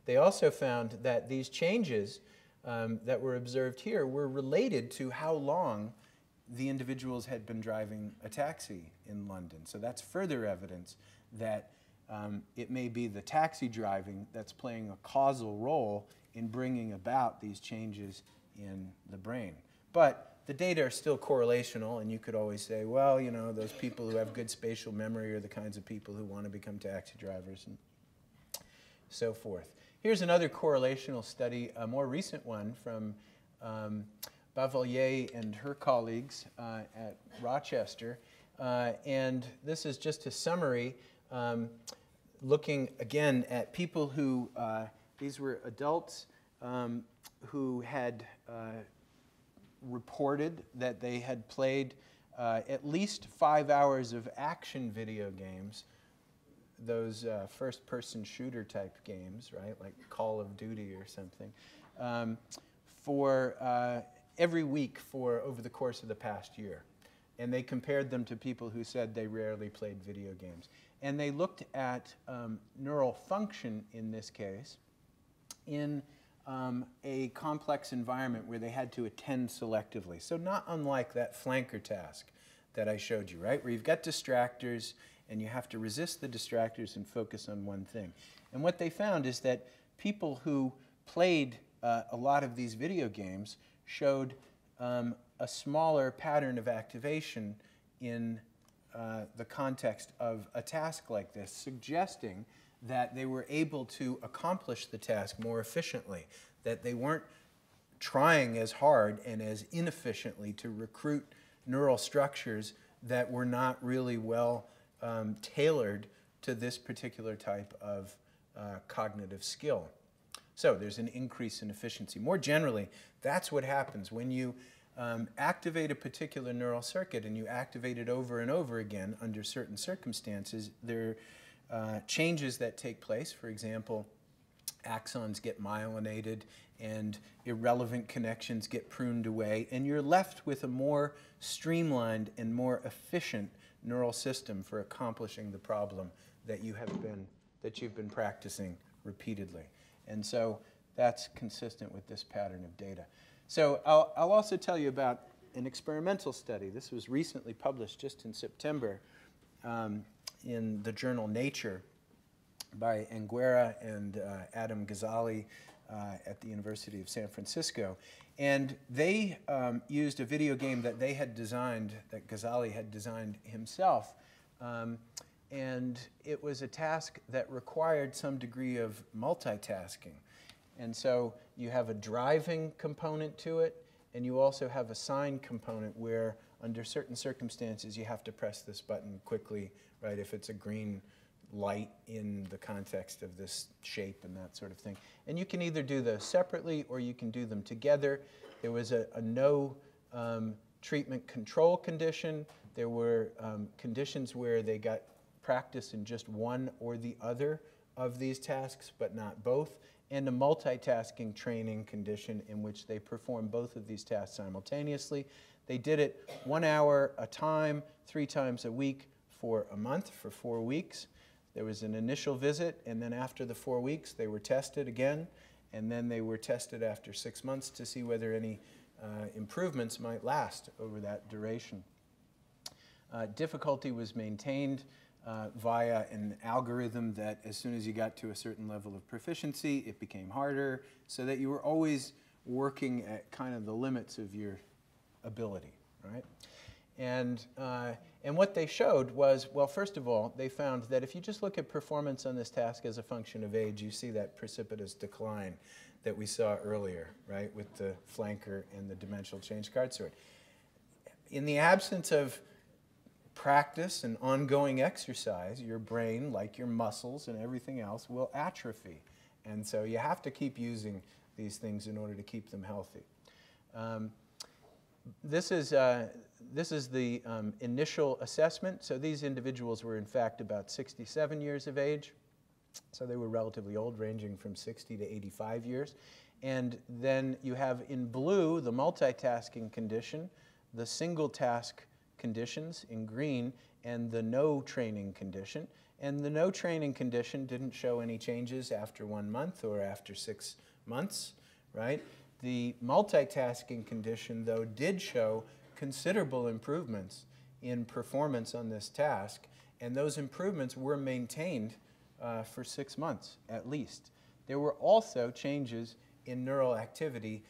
They also found that these changes um, that were observed here were related to how long the individuals had been driving a taxi in London. So that's further evidence that Um, it may be the taxi driving that's playing a causal role in bringing about these changes in the brain. But the data are still correlational, and you could always say, well, you know, those people who have good spatial memory are the kinds of people who want to become taxi drivers and so forth. Here's another correlational study, a more recent one from um, Bavallier and her colleagues uh, at Rochester. Uh, and this is just a summary. Um, looking again at people who, uh, these were adults um, who had uh, reported that they had played uh, at least five hours of action video games, those uh, first-person shooter type games, right, like Call of Duty or something, um, for uh, every week for over the course of the past year. And they compared them to people who said they rarely played video games. And they looked at um, neural function, in this case, in um, a complex environment where they had to attend selectively. So not unlike that flanker task that I showed you, right? Where you've got distractors, and you have to resist the distractors and focus on one thing. And what they found is that people who played uh, a lot of these video games showed um, a smaller pattern of activation in uh, the context of a task like this, suggesting that they were able to accomplish the task more efficiently, that they weren't trying as hard and as inefficiently to recruit neural structures that were not really well um, tailored to this particular type of uh, cognitive skill. So there's an increase in efficiency. More generally, that's what happens when you Um, activate a particular neural circuit, and you activate it over and over again under certain circumstances. There are uh, changes that take place. For example, axons get myelinated, and irrelevant connections get pruned away, and you're left with a more streamlined and more efficient neural system for accomplishing the problem that you have been, that you've been practicing repeatedly. And so that's consistent with this pattern of data. So I'll, I'll also tell you about an experimental study. This was recently published just in September um, in the journal Nature by Anguera and uh, Adam Ghazali uh, at the University of San Francisco. And they um, used a video game that they had designed, that Ghazali had designed himself. Um, and it was a task that required some degree of multitasking. And so you have a driving component to it, and you also have a sign component where, under certain circumstances, you have to press this button quickly, right, if it's a green light in the context of this shape and that sort of thing. And you can either do those separately, or you can do them together. There was a, a no um, treatment control condition. There were um, conditions where they got practice in just one or the other of these tasks, but not both, and a multitasking training condition in which they perform both of these tasks simultaneously. They did it one hour a time, three times a week for a month, for four weeks. There was an initial visit, and then after the four weeks, they were tested again, and then they were tested after six months to see whether any uh, improvements might last over that duration. Uh, difficulty was maintained uh, via an algorithm that as soon as you got to a certain level of proficiency, it became harder, so that you were always working at kind of the limits of your ability, right? And, uh, and what they showed was, well, first of all, they found that if you just look at performance on this task as a function of age, you see that precipitous decline that we saw earlier, right, with the flanker and the dimensional change card sort. In the absence of practice and ongoing exercise, your brain, like your muscles and everything else, will atrophy. And so you have to keep using these things in order to keep them healthy. Um, This is, uh, this is the um, initial assessment. So these individuals were, in fact, about sixty-seven years of age. So they were relatively old, ranging from sixty to eighty-five years. And then you have in blue the multitasking condition, the single task conditions in green, and the no training condition. And the no training condition didn't show any changes after one month or after six months, right? The multitasking condition, though, did show considerable improvements in performance on this task, and those improvements were maintained uh, for six months at least. There were also changes in neural activity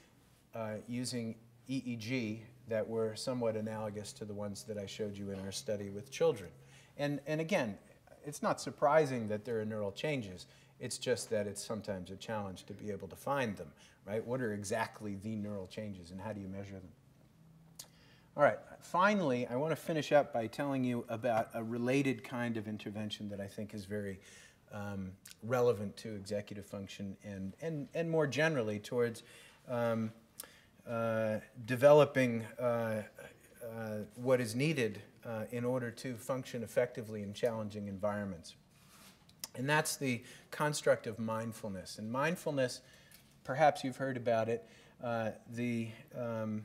uh, using E E G that were somewhat analogous to the ones that I showed you in our study with children. And, and again, it's not surprising that there are neural changes. It's just that it's sometimes a challenge to be able to find them, right? What are exactly the neural changes and how do you measure them? All right, finally, I want to finish up by telling you about a related kind of intervention that I think is very um, relevant to executive function and, and, and more generally towards um, uh, developing uh, uh, what is needed uh, in order to function effectively in challenging environments. And that's the construct of mindfulness. And mindfulness, perhaps you've heard about it, uh, the um,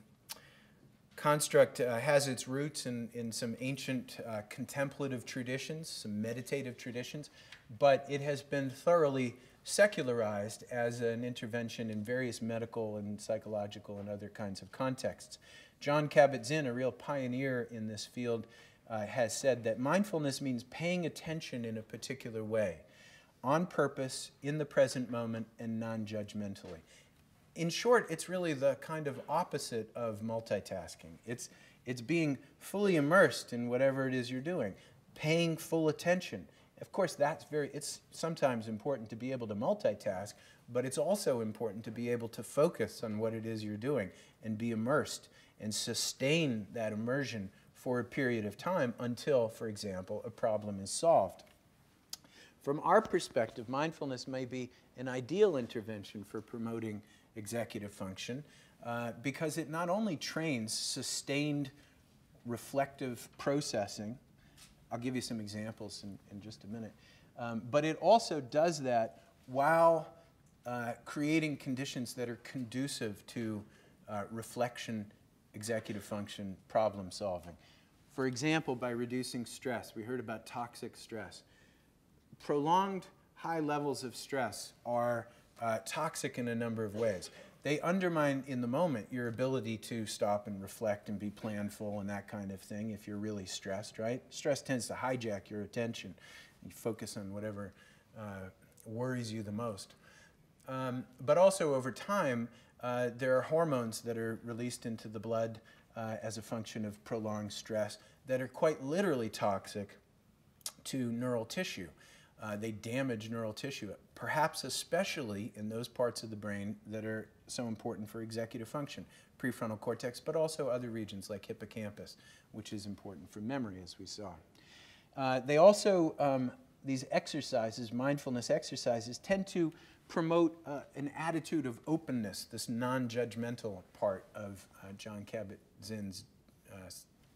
construct uh, has its roots in, in some ancient uh, contemplative traditions, some meditative traditions, but it has been thoroughly secularized as an intervention in various medical and psychological and other kinds of contexts. John Kabat-Zinn, a real pioneer in this field, Uh, has said that mindfulness means paying attention in a particular way, on purpose, in the present moment, and non-judgmentally. In short, it's really the kind of opposite of multitasking. It's, it's being fully immersed in whatever it is you're doing, paying full attention. Of course, that's very, it's sometimes important to be able to multitask, but it's also important to be able to focus on what it is you're doing and be immersed and sustain that immersion for a period of time until, for example, a problem is solved. From our perspective, mindfulness may be an ideal intervention for promoting executive function uh, because it not only trains sustained reflective processing, I'll give you some examples in, in just a minute, um, but it also does that while uh, creating conditions that are conducive to uh, reflection, executive function, problem solving. For example, by reducing stress. We heard about toxic stress. Prolonged high levels of stress are uh, toxic in a number of ways. They undermine, in the moment, your ability to stop and reflect and be planful and that kind of thing if you're really stressed, right? Stress tends to hijack your attention. You focus on whatever uh, worries you the most. Um, but also, over time, Uh, there are hormones that are released into the blood uh, as a function of prolonged stress that are quite literally toxic to neural tissue. Uh, they damage neural tissue, perhaps especially in those parts of the brain that are so important for executive function, prefrontal cortex, but also other regions like hippocampus, which is important for memory, as we saw. Uh, they also, um, these exercises, mindfulness exercises, tend to promote uh, an attitude of openness, this non-judgmental part of uh, John Kabat-Zinn's uh,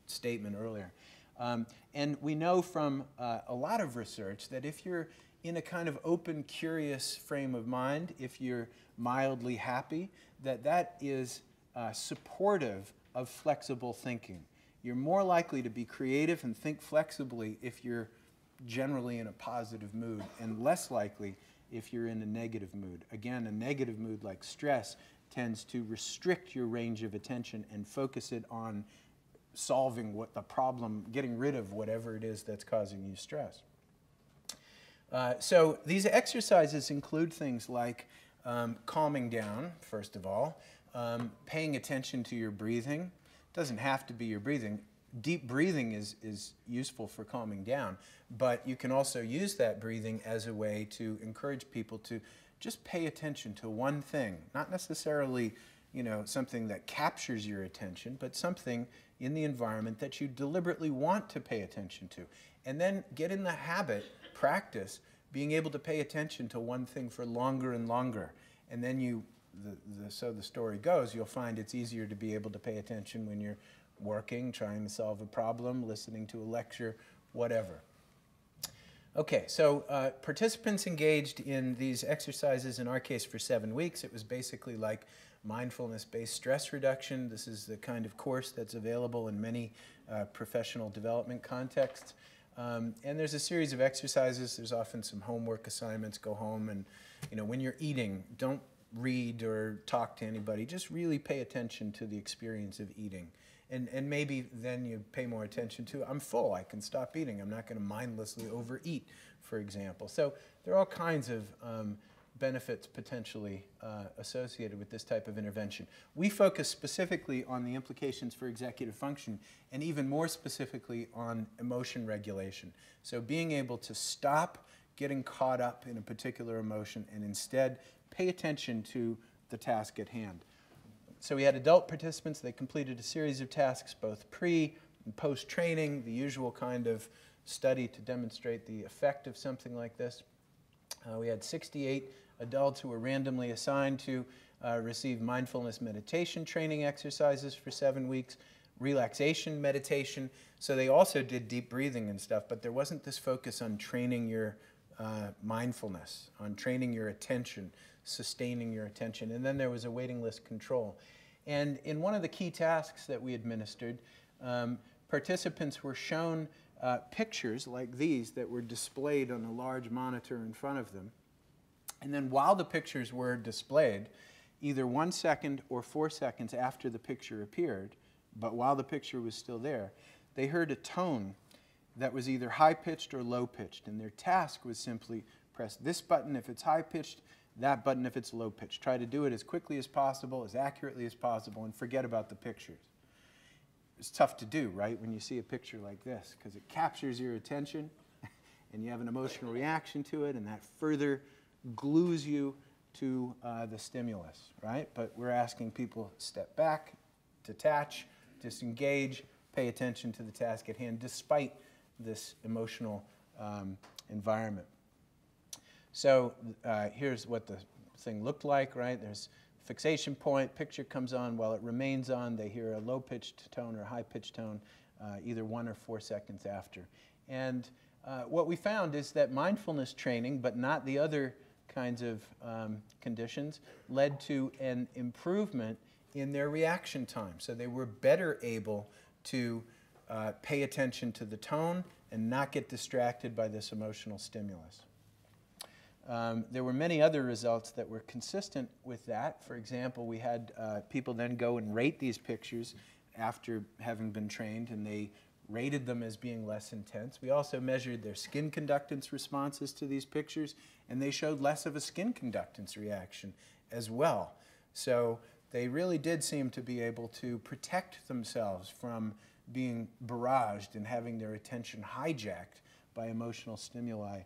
statement earlier. Um, and we know from uh, a lot of research that if you're in a kind of open, curious frame of mind, if you're mildly happy, that that is uh, supportive of flexible thinking. You're more likely to be creative and think flexibly if you're generally in a positive mood, and less likely if you're in a negative mood. Again, a negative mood like stress tends to restrict your range of attention and focus it on solving what the problem, getting rid of whatever it is that's causing you stress. Uh, so these exercises include things like um, calming down, first of all, um, paying attention to your breathing. It doesn't have to be your breathing. Deep breathing is, is useful for calming down, but you can also use that breathing as a way to encourage people to just pay attention to one thing, not necessarily, you know, something that captures your attention, but something in the environment that you deliberately want to pay attention to. And then get in the habit, practice, being able to pay attention to one thing for longer and longer. And then you, the, the, so the story goes, you'll find it's easier to be able to pay attention when you're working, trying to solve a problem, listening to a lecture, whatever. Okay, so uh, participants engaged in these exercises, in our case for seven weeks, it was basically like mindfulness-based stress reduction. This is the kind of course that's available in many uh, professional development contexts. Um, and there's a series of exercises. There's often some homework assignments. Go home and, you know, when you're eating, don't read or talk to anybody. Just really pay attention to the experience of eating. And, and maybe then you pay more attention to, I'm full, I can stop eating. I'm not going to mindlessly overeat, for example. So there are all kinds of um, benefits potentially uh, associated with this type of intervention. We focus specifically on the implications for executive function and even more specifically on emotion regulation. So being able to stop getting caught up in a particular emotion and instead pay attention to the task at hand. So we had adult participants. They completed a series of tasks, both pre and post training, the usual kind of study to demonstrate the effect of something like this. Uh, we had sixty-eight adults who were randomly assigned to uh, receive mindfulness meditation training exercises for seven weeks, relaxation meditation. So they also did deep breathing and stuff, but there wasn't this focus on training your uh, mindfulness, on training your attention, sustaining your attention. And then there was a waiting list control. And in one of the key tasks that we administered, um, participants were shown uh, pictures like these that were displayed on a large monitor in front of them. And then while the pictures were displayed, either one second or four seconds after the picture appeared, but while the picture was still there, they heard a tone that was either high-pitched or low-pitched. And their task was simply press this button if it's high-pitched, that button if it's low-pitched. Try to do it as quickly as possible, as accurately as possible, and forget about the pictures. It's tough to do, right, when you see a picture like this, because it captures your attention, and you have an emotional reaction to it, and that further glues you to uh, the stimulus, right? But we're asking people to step back, detach, disengage, pay attention to the task at hand, despite this emotional um, environment. So uh, here's what the thing looked like, right? There's fixation point, picture comes on, while it remains on, they hear a low-pitched tone or high-pitched tone, uh, either one or four seconds after. And uh, what we found is that mindfulness training, but not the other kinds of um, conditions, led to an improvement in their reaction time. So they were better able to uh, pay attention to the tone and not get distracted by this emotional stimulus. Um, there were many other results that were consistent with that. For example, we had uh, people then go and rate these pictures after having been trained, and they rated them as being less intense. We also measured their skin conductance responses to these pictures, and they showed less of a skin conductance reaction as well. So they really did seem to be able to protect themselves from being barraged and having their attention hijacked by emotional stimuli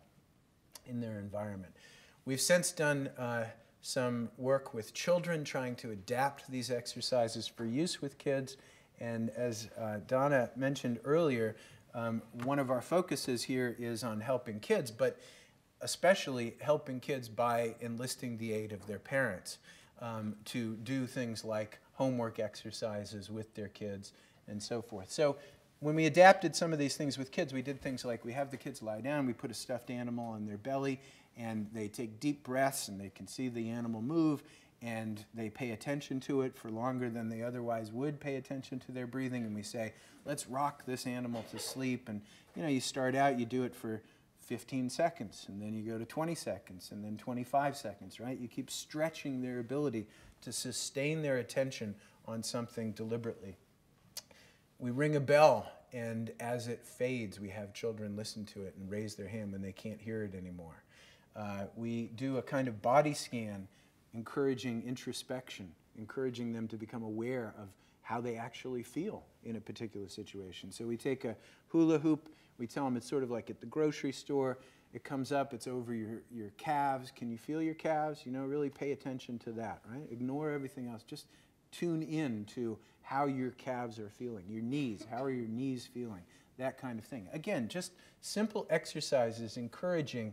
in their environment. We've since done uh, some work with children trying to adapt these exercises for use with kids. And as uh, Donna mentioned earlier, um, one of our focuses here is on helping kids, but especially helping kids by enlisting the aid of their parents um, to do things like homework exercises with their kids and so forth. So when we adapted some of these things with kids, we did things like we have the kids lie down, we put a stuffed animal on their belly, and they take deep breaths, and they can see the animal move, and they pay attention to it for longer than they otherwise would pay attention to their breathing, and we say, let's rock this animal to sleep. And you know, you start out, you do it for fifteen seconds, and then you go to twenty seconds, and then twenty-five seconds, right? You keep stretching their ability to sustain their attention on something deliberately. we ring a bell, and as it fades, we have children listen to it and raise their hand when they can't hear it anymore. Uh, we do a kind of body scan, encouraging introspection, encouraging them to become aware of how they actually feel in a particular situation. So we take a hula hoop, we tell them it's sort of like at the grocery store, it comes up, it's over your, your calves, can you feel your calves? You know, really pay attention to that, right? Ignore everything else, just tune in to how your calves are feeling, your knees, how are your knees feeling, that kind of thing. Again, just simple exercises encouraging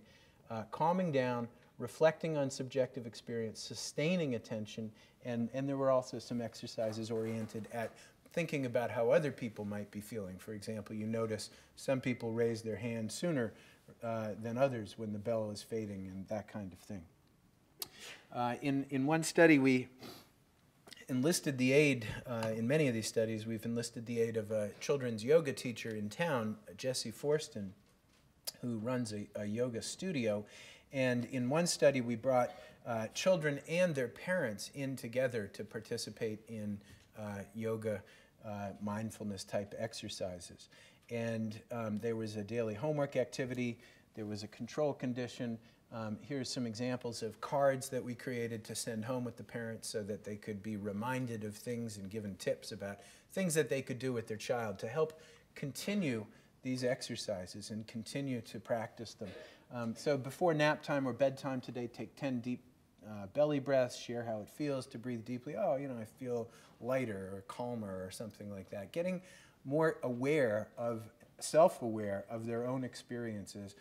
uh, calming down, reflecting on subjective experience, sustaining attention, and, and there were also some exercises oriented at thinking about how other people might be feeling. For example, you notice some people raise their hand sooner uh, than others when the bell is fading and that kind of thing. Uh, in, in one study, we enlisted the aid, uh, in many of these studies, we've enlisted the aid of a children's yoga teacher in town, Jesse Forston, who runs a, a yoga studio. And in one study, we brought uh, children and their parents in together to participate in uh, yoga uh, mindfulness-type exercises. And um, there was a daily homework activity. There was a control condition. Um, here's some examples of cards that we created to send home with the parents so that they could be reminded of things and given tips about things that they could do with their child to help continue these exercises and continue to practice them. Um, so before nap time or bedtime today, take ten deep uh, belly breaths, share how it feels to breathe deeply. Oh, you know, I feel lighter or calmer or something like that. Getting more aware of, self-aware of their own experiences.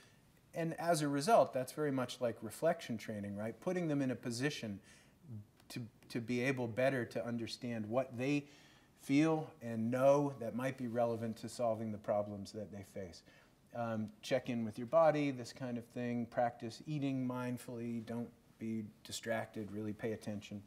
And as a result, that's very much like reflection training, right? Putting them in a position to, to be able better to understand what they feel and know that might be relevant to solving the problems that they face. Um, check in with your body, this kind of thing. Practice eating mindfully. Don't be distracted. Really pay attention,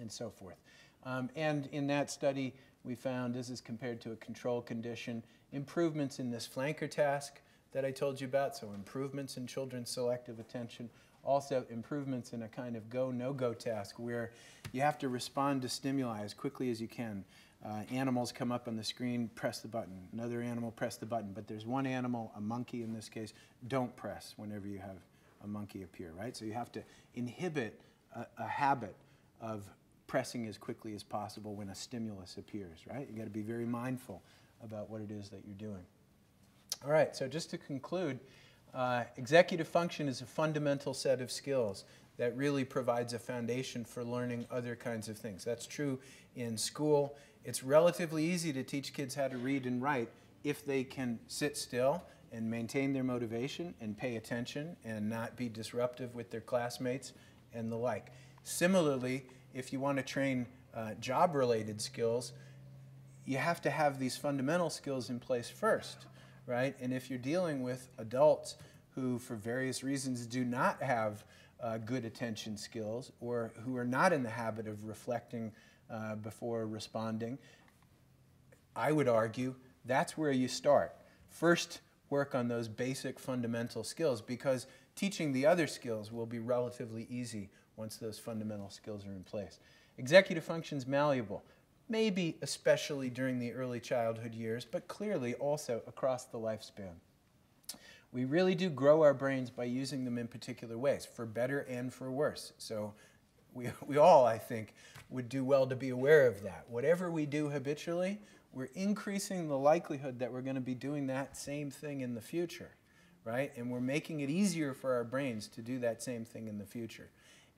and so forth. Um, and in that study, we found, this is compared to a control condition, improvements in this flanker task that I told you about, so improvements in children's selective attention. Also, improvements in a kind of go, no-go task where you have to respond to stimuli as quickly as you can. Uh, animals come up on the screen, press the button. Another animal, press the button. But there's one animal, a monkey in this case, don't press whenever you have a monkey appear, right? So you have to inhibit a, a habit of pressing as quickly as possible when a stimulus appears, right? You've got to be very mindful about what it is that you're doing. All right, so just to conclude, uh, executive function is a fundamental set of skills that really provides a foundation for learning other kinds of things. That's true in school. It's relatively easy to teach kids how to read and write if they can sit still and maintain their motivation and pay attention and not be disruptive with their classmates and the like. Similarly, if you want to train uh, job-related skills, you have to have these fundamental skills in place first, right? And if you're dealing with adults who, for various reasons, do not have Uh, good attention skills, or who are not in the habit of reflecting uh, before responding, I would argue that's where you start. First, work on those basic fundamental skills, because teaching the other skills will be relatively easy once those fundamental skills are in place. Executive function's malleable, maybe especially during the early childhood years, but clearly also across the lifespan. We really do grow our brains by using them in particular ways, for better and for worse. So we, we all, I think, would do well to be aware of that. Whatever we do habitually, we're increasing the likelihood that we're going to be doing that same thing in the future, right? And we're making it easier for our brains to do that same thing in the future.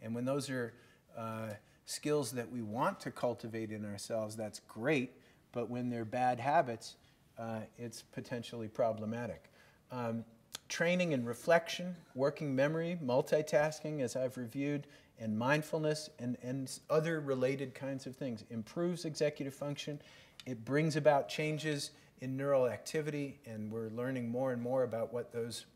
And when those are uh, skills that we want to cultivate in ourselves, that's great. But when they're bad habits, uh, it's potentially problematic. Um, Training and reflection, working memory, multitasking, as I've reviewed, and mindfulness and, and other related kinds of things improves executive function. It brings about changes in neural activity, and we're learning more and more about what those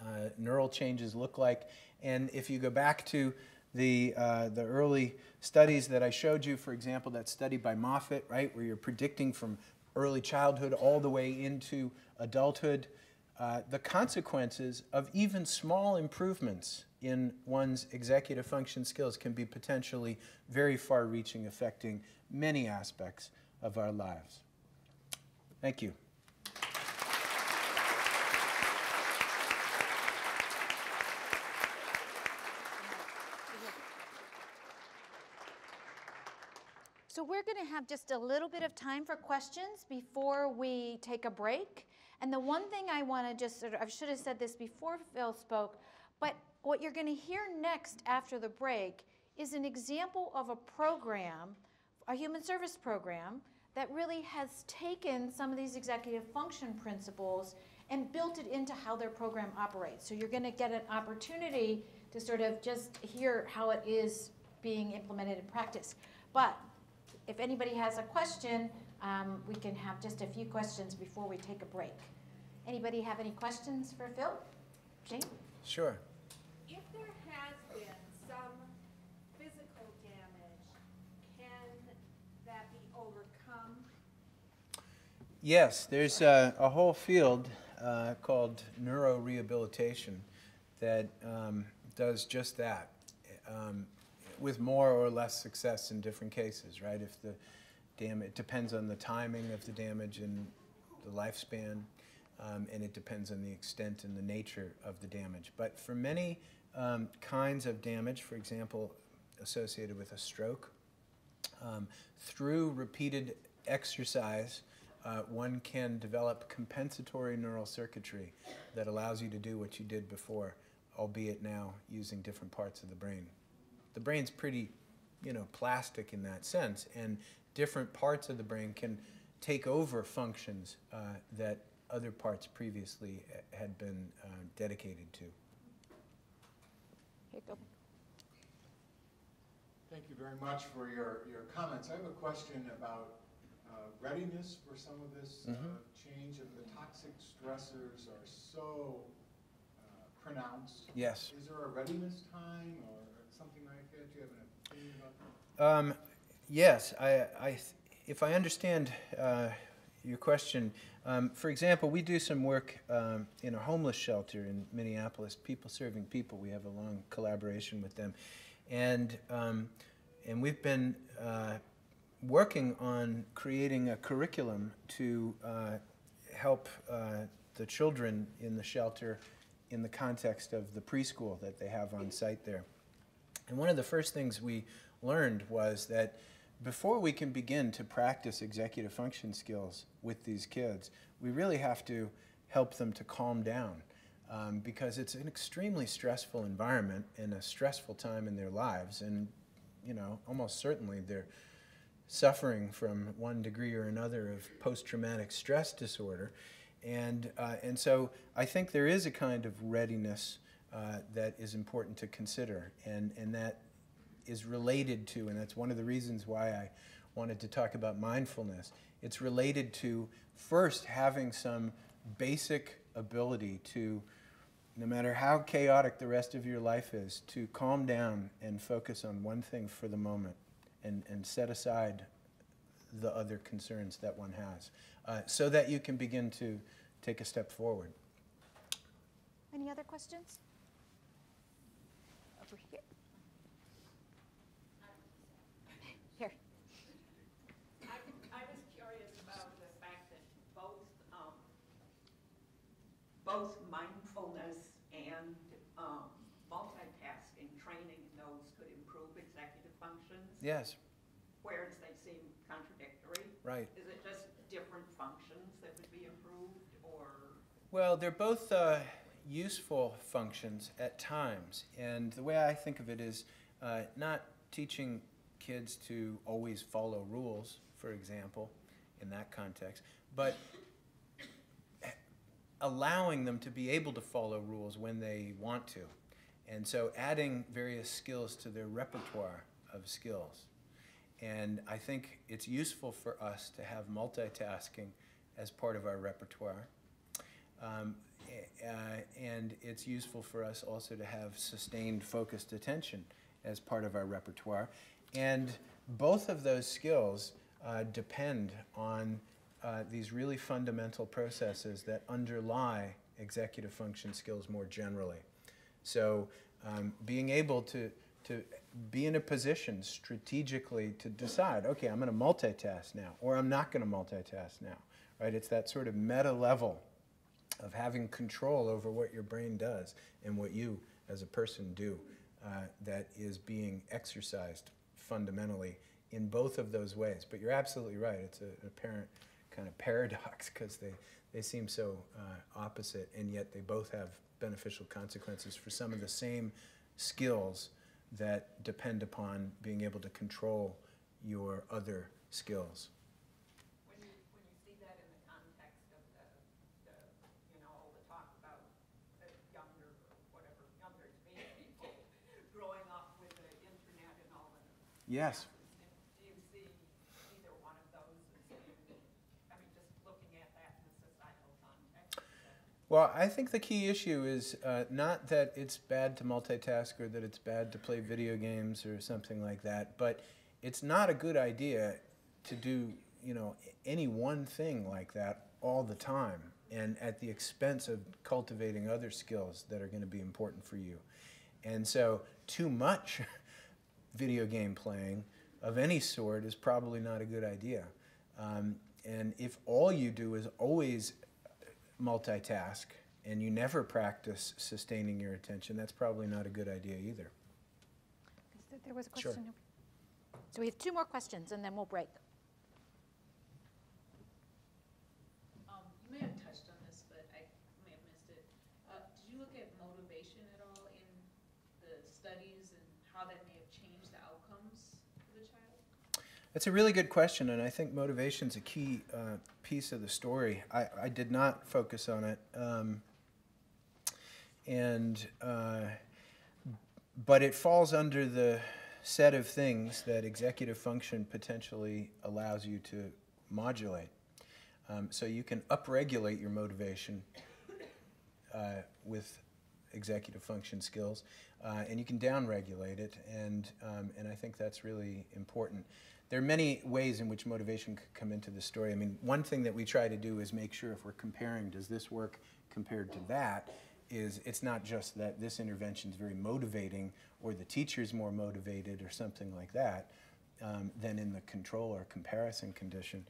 uh, neural changes look like. And if you go back to the, uh, the early studies that I showed you, for example, that study by Moffitt, right, where you're predicting from early childhood all the way into adulthood, Uh, the consequences of even small improvements in one's executive function skills can be potentially very far-reaching, affecting many aspects of our lives. Thank you. So we're going to have just a little bit of time for questions before we take a break. And the one thing I want to just sort of, I should have said this before Phil spoke, but what you're going to hear next after the break is an example of a program, a human service program, that really has taken some of these executive function principles and built it into how their program operates. So you're going to get an opportunity to sort of just hear how it is being implemented in practice. But if anybody has a question, um, we can have just a few questions before we take a break. Anybody have any questions for Phil? Jane? Sure. If there has been some physical damage, can that be overcome? Yes, there's a, a whole field uh, called neurorehabilitation that um, does just that. Um, with more or less success in different cases, right? If the damage, it depends on the timing of the damage and the lifespan, um, and it depends on the extent and the nature of the damage. But for many um, kinds of damage, for example, associated with a stroke, um, through repeated exercise, uh, one can develop compensatory neural circuitry that allows you to do what you did before, albeit now using different parts of the brain. The brain's pretty, you know, plastic in that sense, and different parts of the brain can take over functions uh, that other parts previously had been uh, dedicated to. Here, go. Thank you very much for your, your comments. I have a question about uh, readiness for some of this mm-hmm. uh, change. Of the toxic stressors are so uh, pronounced. Yes. Is there a readiness time or something like that? Do you have an opinion about that? Um, yes. I, I, if I understand uh, your question, um, for example, we do some work um, in a homeless shelter in Minneapolis, People Serving People. We have a long collaboration with them. And, um, and we've been uh, working on creating a curriculum to uh, help uh, the children in the shelter in the context of the preschool that they have on site there. And one of the first things we learned was that before we can begin to practice executive function skills with these kids, we really have to help them to calm down um, because it's an extremely stressful environment and a stressful time in their lives. And, you know, almost certainly they're suffering from one degree or another of post-traumatic stress disorder. And, uh, and so I think there is a kind of readiness Uh, that is important to consider, and, and that is related to, and that's one of the reasons why I wanted to talk about mindfulness. It's related to first having some basic ability to, no matter how chaotic the rest of your life is, to calm down and focus on one thing for the moment and, and set aside the other concerns that one has uh, so that you can begin to take a step forward. Any other questions? Over here. Here. I, I was curious about the fact that both um, both mindfulness and um, multitasking training in those could improve executive functions. Yes. Whereas they seem contradictory. Right. Is it just different functions that would be improved, or? Well, they're both uh, useful functions at times. And the way I think of it is uh, not teaching kids to always follow rules, for example, in that context, but allowing them to be able to follow rules when they want to. And so adding various skills to their repertoire of skills. And I think it's useful for us to have multitasking as part of our repertoire. Um, Uh, and it's useful for us also to have sustained focused attention as part of our repertoire. And both of those skills uh, depend on uh, these really fundamental processes that underlie executive function skills more generally. So um, being able to, to be in a position strategically to decide, okay, I'm going to multitask now, or I'm not going to multitask now, right? It's that sort of meta level of having control over what your brain does and what you as a person do uh, that is being exercised fundamentally in both of those ways. But you're absolutely right. It's a, an apparent kind of paradox because they, they seem so uh, opposite, and yet they both have beneficial consequences for some of the same skills that depend upon being able to control your other skills. When you, when you see that in the context of the, the, you know, all the talk about the younger, whatever, younger people growing up with the internet and all of them. Yes. Do you see either one of those as being, I mean, just looking at that in the societal context? Well, I think the key issue is uh, not that it's bad to multitask or that it's bad to play video games or something like that, but it's not a good idea to do, you know, any one thing like that all the time and at the expense of cultivating other skills that are going to be important for you. And so too much video game playing of any sort is probably not a good idea. Um, and if all you do is always multitask and you never practice sustaining your attention, that's probably not a good idea either. There was a question. Sure. So we have two more questions and then we'll break. Um, you may have touched on this, but I may have missed it. Uh, did you look at motivation at all in the studies and how that may have changed the outcomes for the child? That's a really good question, and I think motivation is a key uh, piece of the story. I, I did not focus on it, um, and uh, but it falls under the set of things that executive function potentially allows you to modulate. Um, so you can upregulate your motivation uh, with executive function skills, uh, and you can downregulate it, and, um, and I think that's really important. There are many ways in which motivation could come into the story. I mean, one thing that we try to do is make sure if we're comparing, does this work compared to that, is it's not just that this intervention is very motivating or the teacher's more motivated or something like that um, than in the control or comparison condition.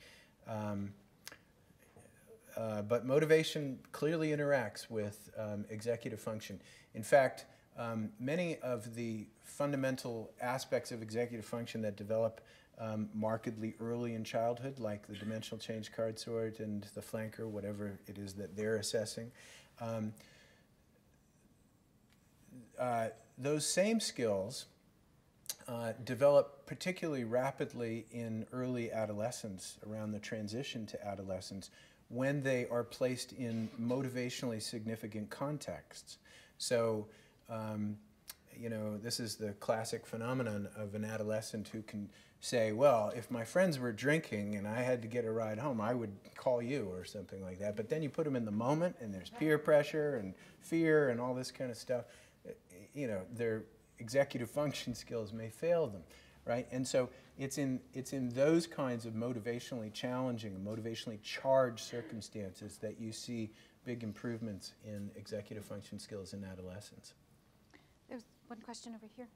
Um, uh, but motivation clearly interacts with um, executive function. In fact, um, many of the fundamental aspects of executive function that develop Um, markedly early in childhood, like the dimensional change card sort and the flanker, whatever it is that they're assessing. Um, uh, those same skills uh, develop particularly rapidly in early adolescence, around the transition to adolescence, when they are placed in motivationally significant contexts. So, um, you know, this is the classic phenomenon of an adolescent who can say, well, if my friends were drinking and I had to get a ride home, I would call you or something like that. But then you put them in the moment, and there's peer pressure and fear and all this kind of stuff. You know, their executive function skills may fail them, right? And so it's in, it's in those kinds of motivationally challenging, motivationally charged circumstances that you see big improvements in executive function skills in adolescence. There's one question over here.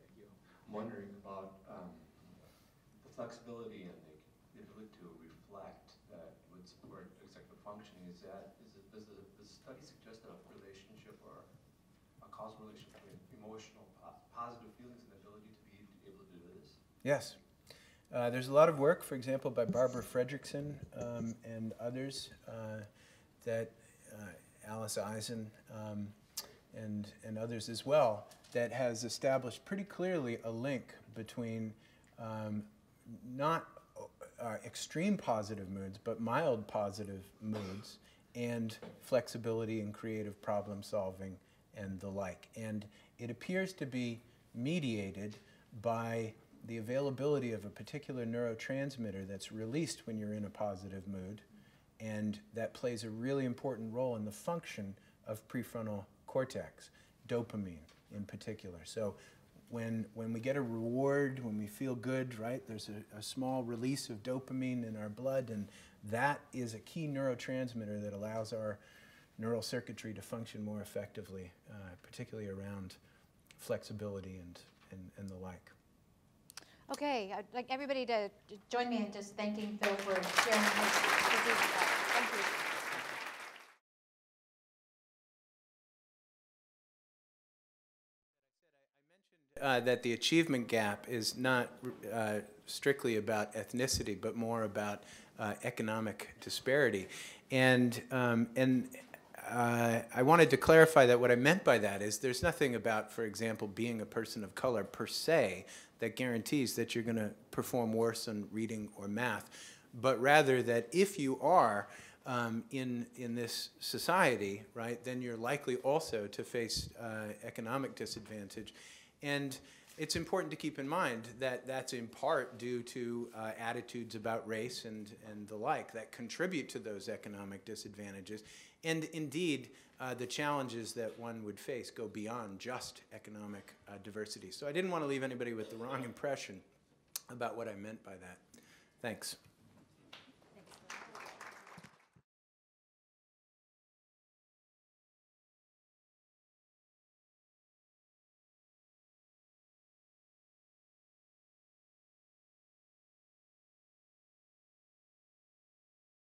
Thank you. I'm wondering about um, the flexibility and the ability to reflect that would support executive functioning. Is that, is it, does the does study suggest a relationship or a causal relationship between emotional po positive feelings and the ability to be able to do this? Yes. Uh, there's a lot of work, for example, by Barbara Fredrickson um, and others uh, that. Uh, Alice Eisen um, and, and others as well, that has established pretty clearly a link between um, not uh, extreme positive moods, but mild positive moods, and flexibility and creative problem solving and the like. And it appears to be mediated by the availability of a particular neurotransmitter that's released when you're in a positive mood. And that plays a really important role in the function of prefrontal cortex, dopamine in particular. So when, when we get a reward, when we feel good, right, there's a, a small release of dopamine in our blood, and that is a key neurotransmitter that allows our neural circuitry to function more effectively, uh, particularly around flexibility and, and, and the like. Okay, I'd like everybody to join me in just thanking Phil for sharing his disease. Thank you. Uh, that the achievement gap is not uh, strictly about ethnicity, but more about uh, economic disparity. And, um, and uh, I wanted to clarify that what I meant by that is there's nothing about, for example, being a person of color per se that guarantees that you're going to perform worse in reading or math, but rather that if you are um, in, in this society, right, then you're likely also to face uh, economic disadvantage. And it's important to keep in mind that that's in part due to uh, attitudes about race and, and the like that contribute to those economic disadvantages. And indeed, uh, the challenges that one would face go beyond just economic uh, diversity. So I didn't want to leave anybody with the wrong impression about what I meant by that. Thanks.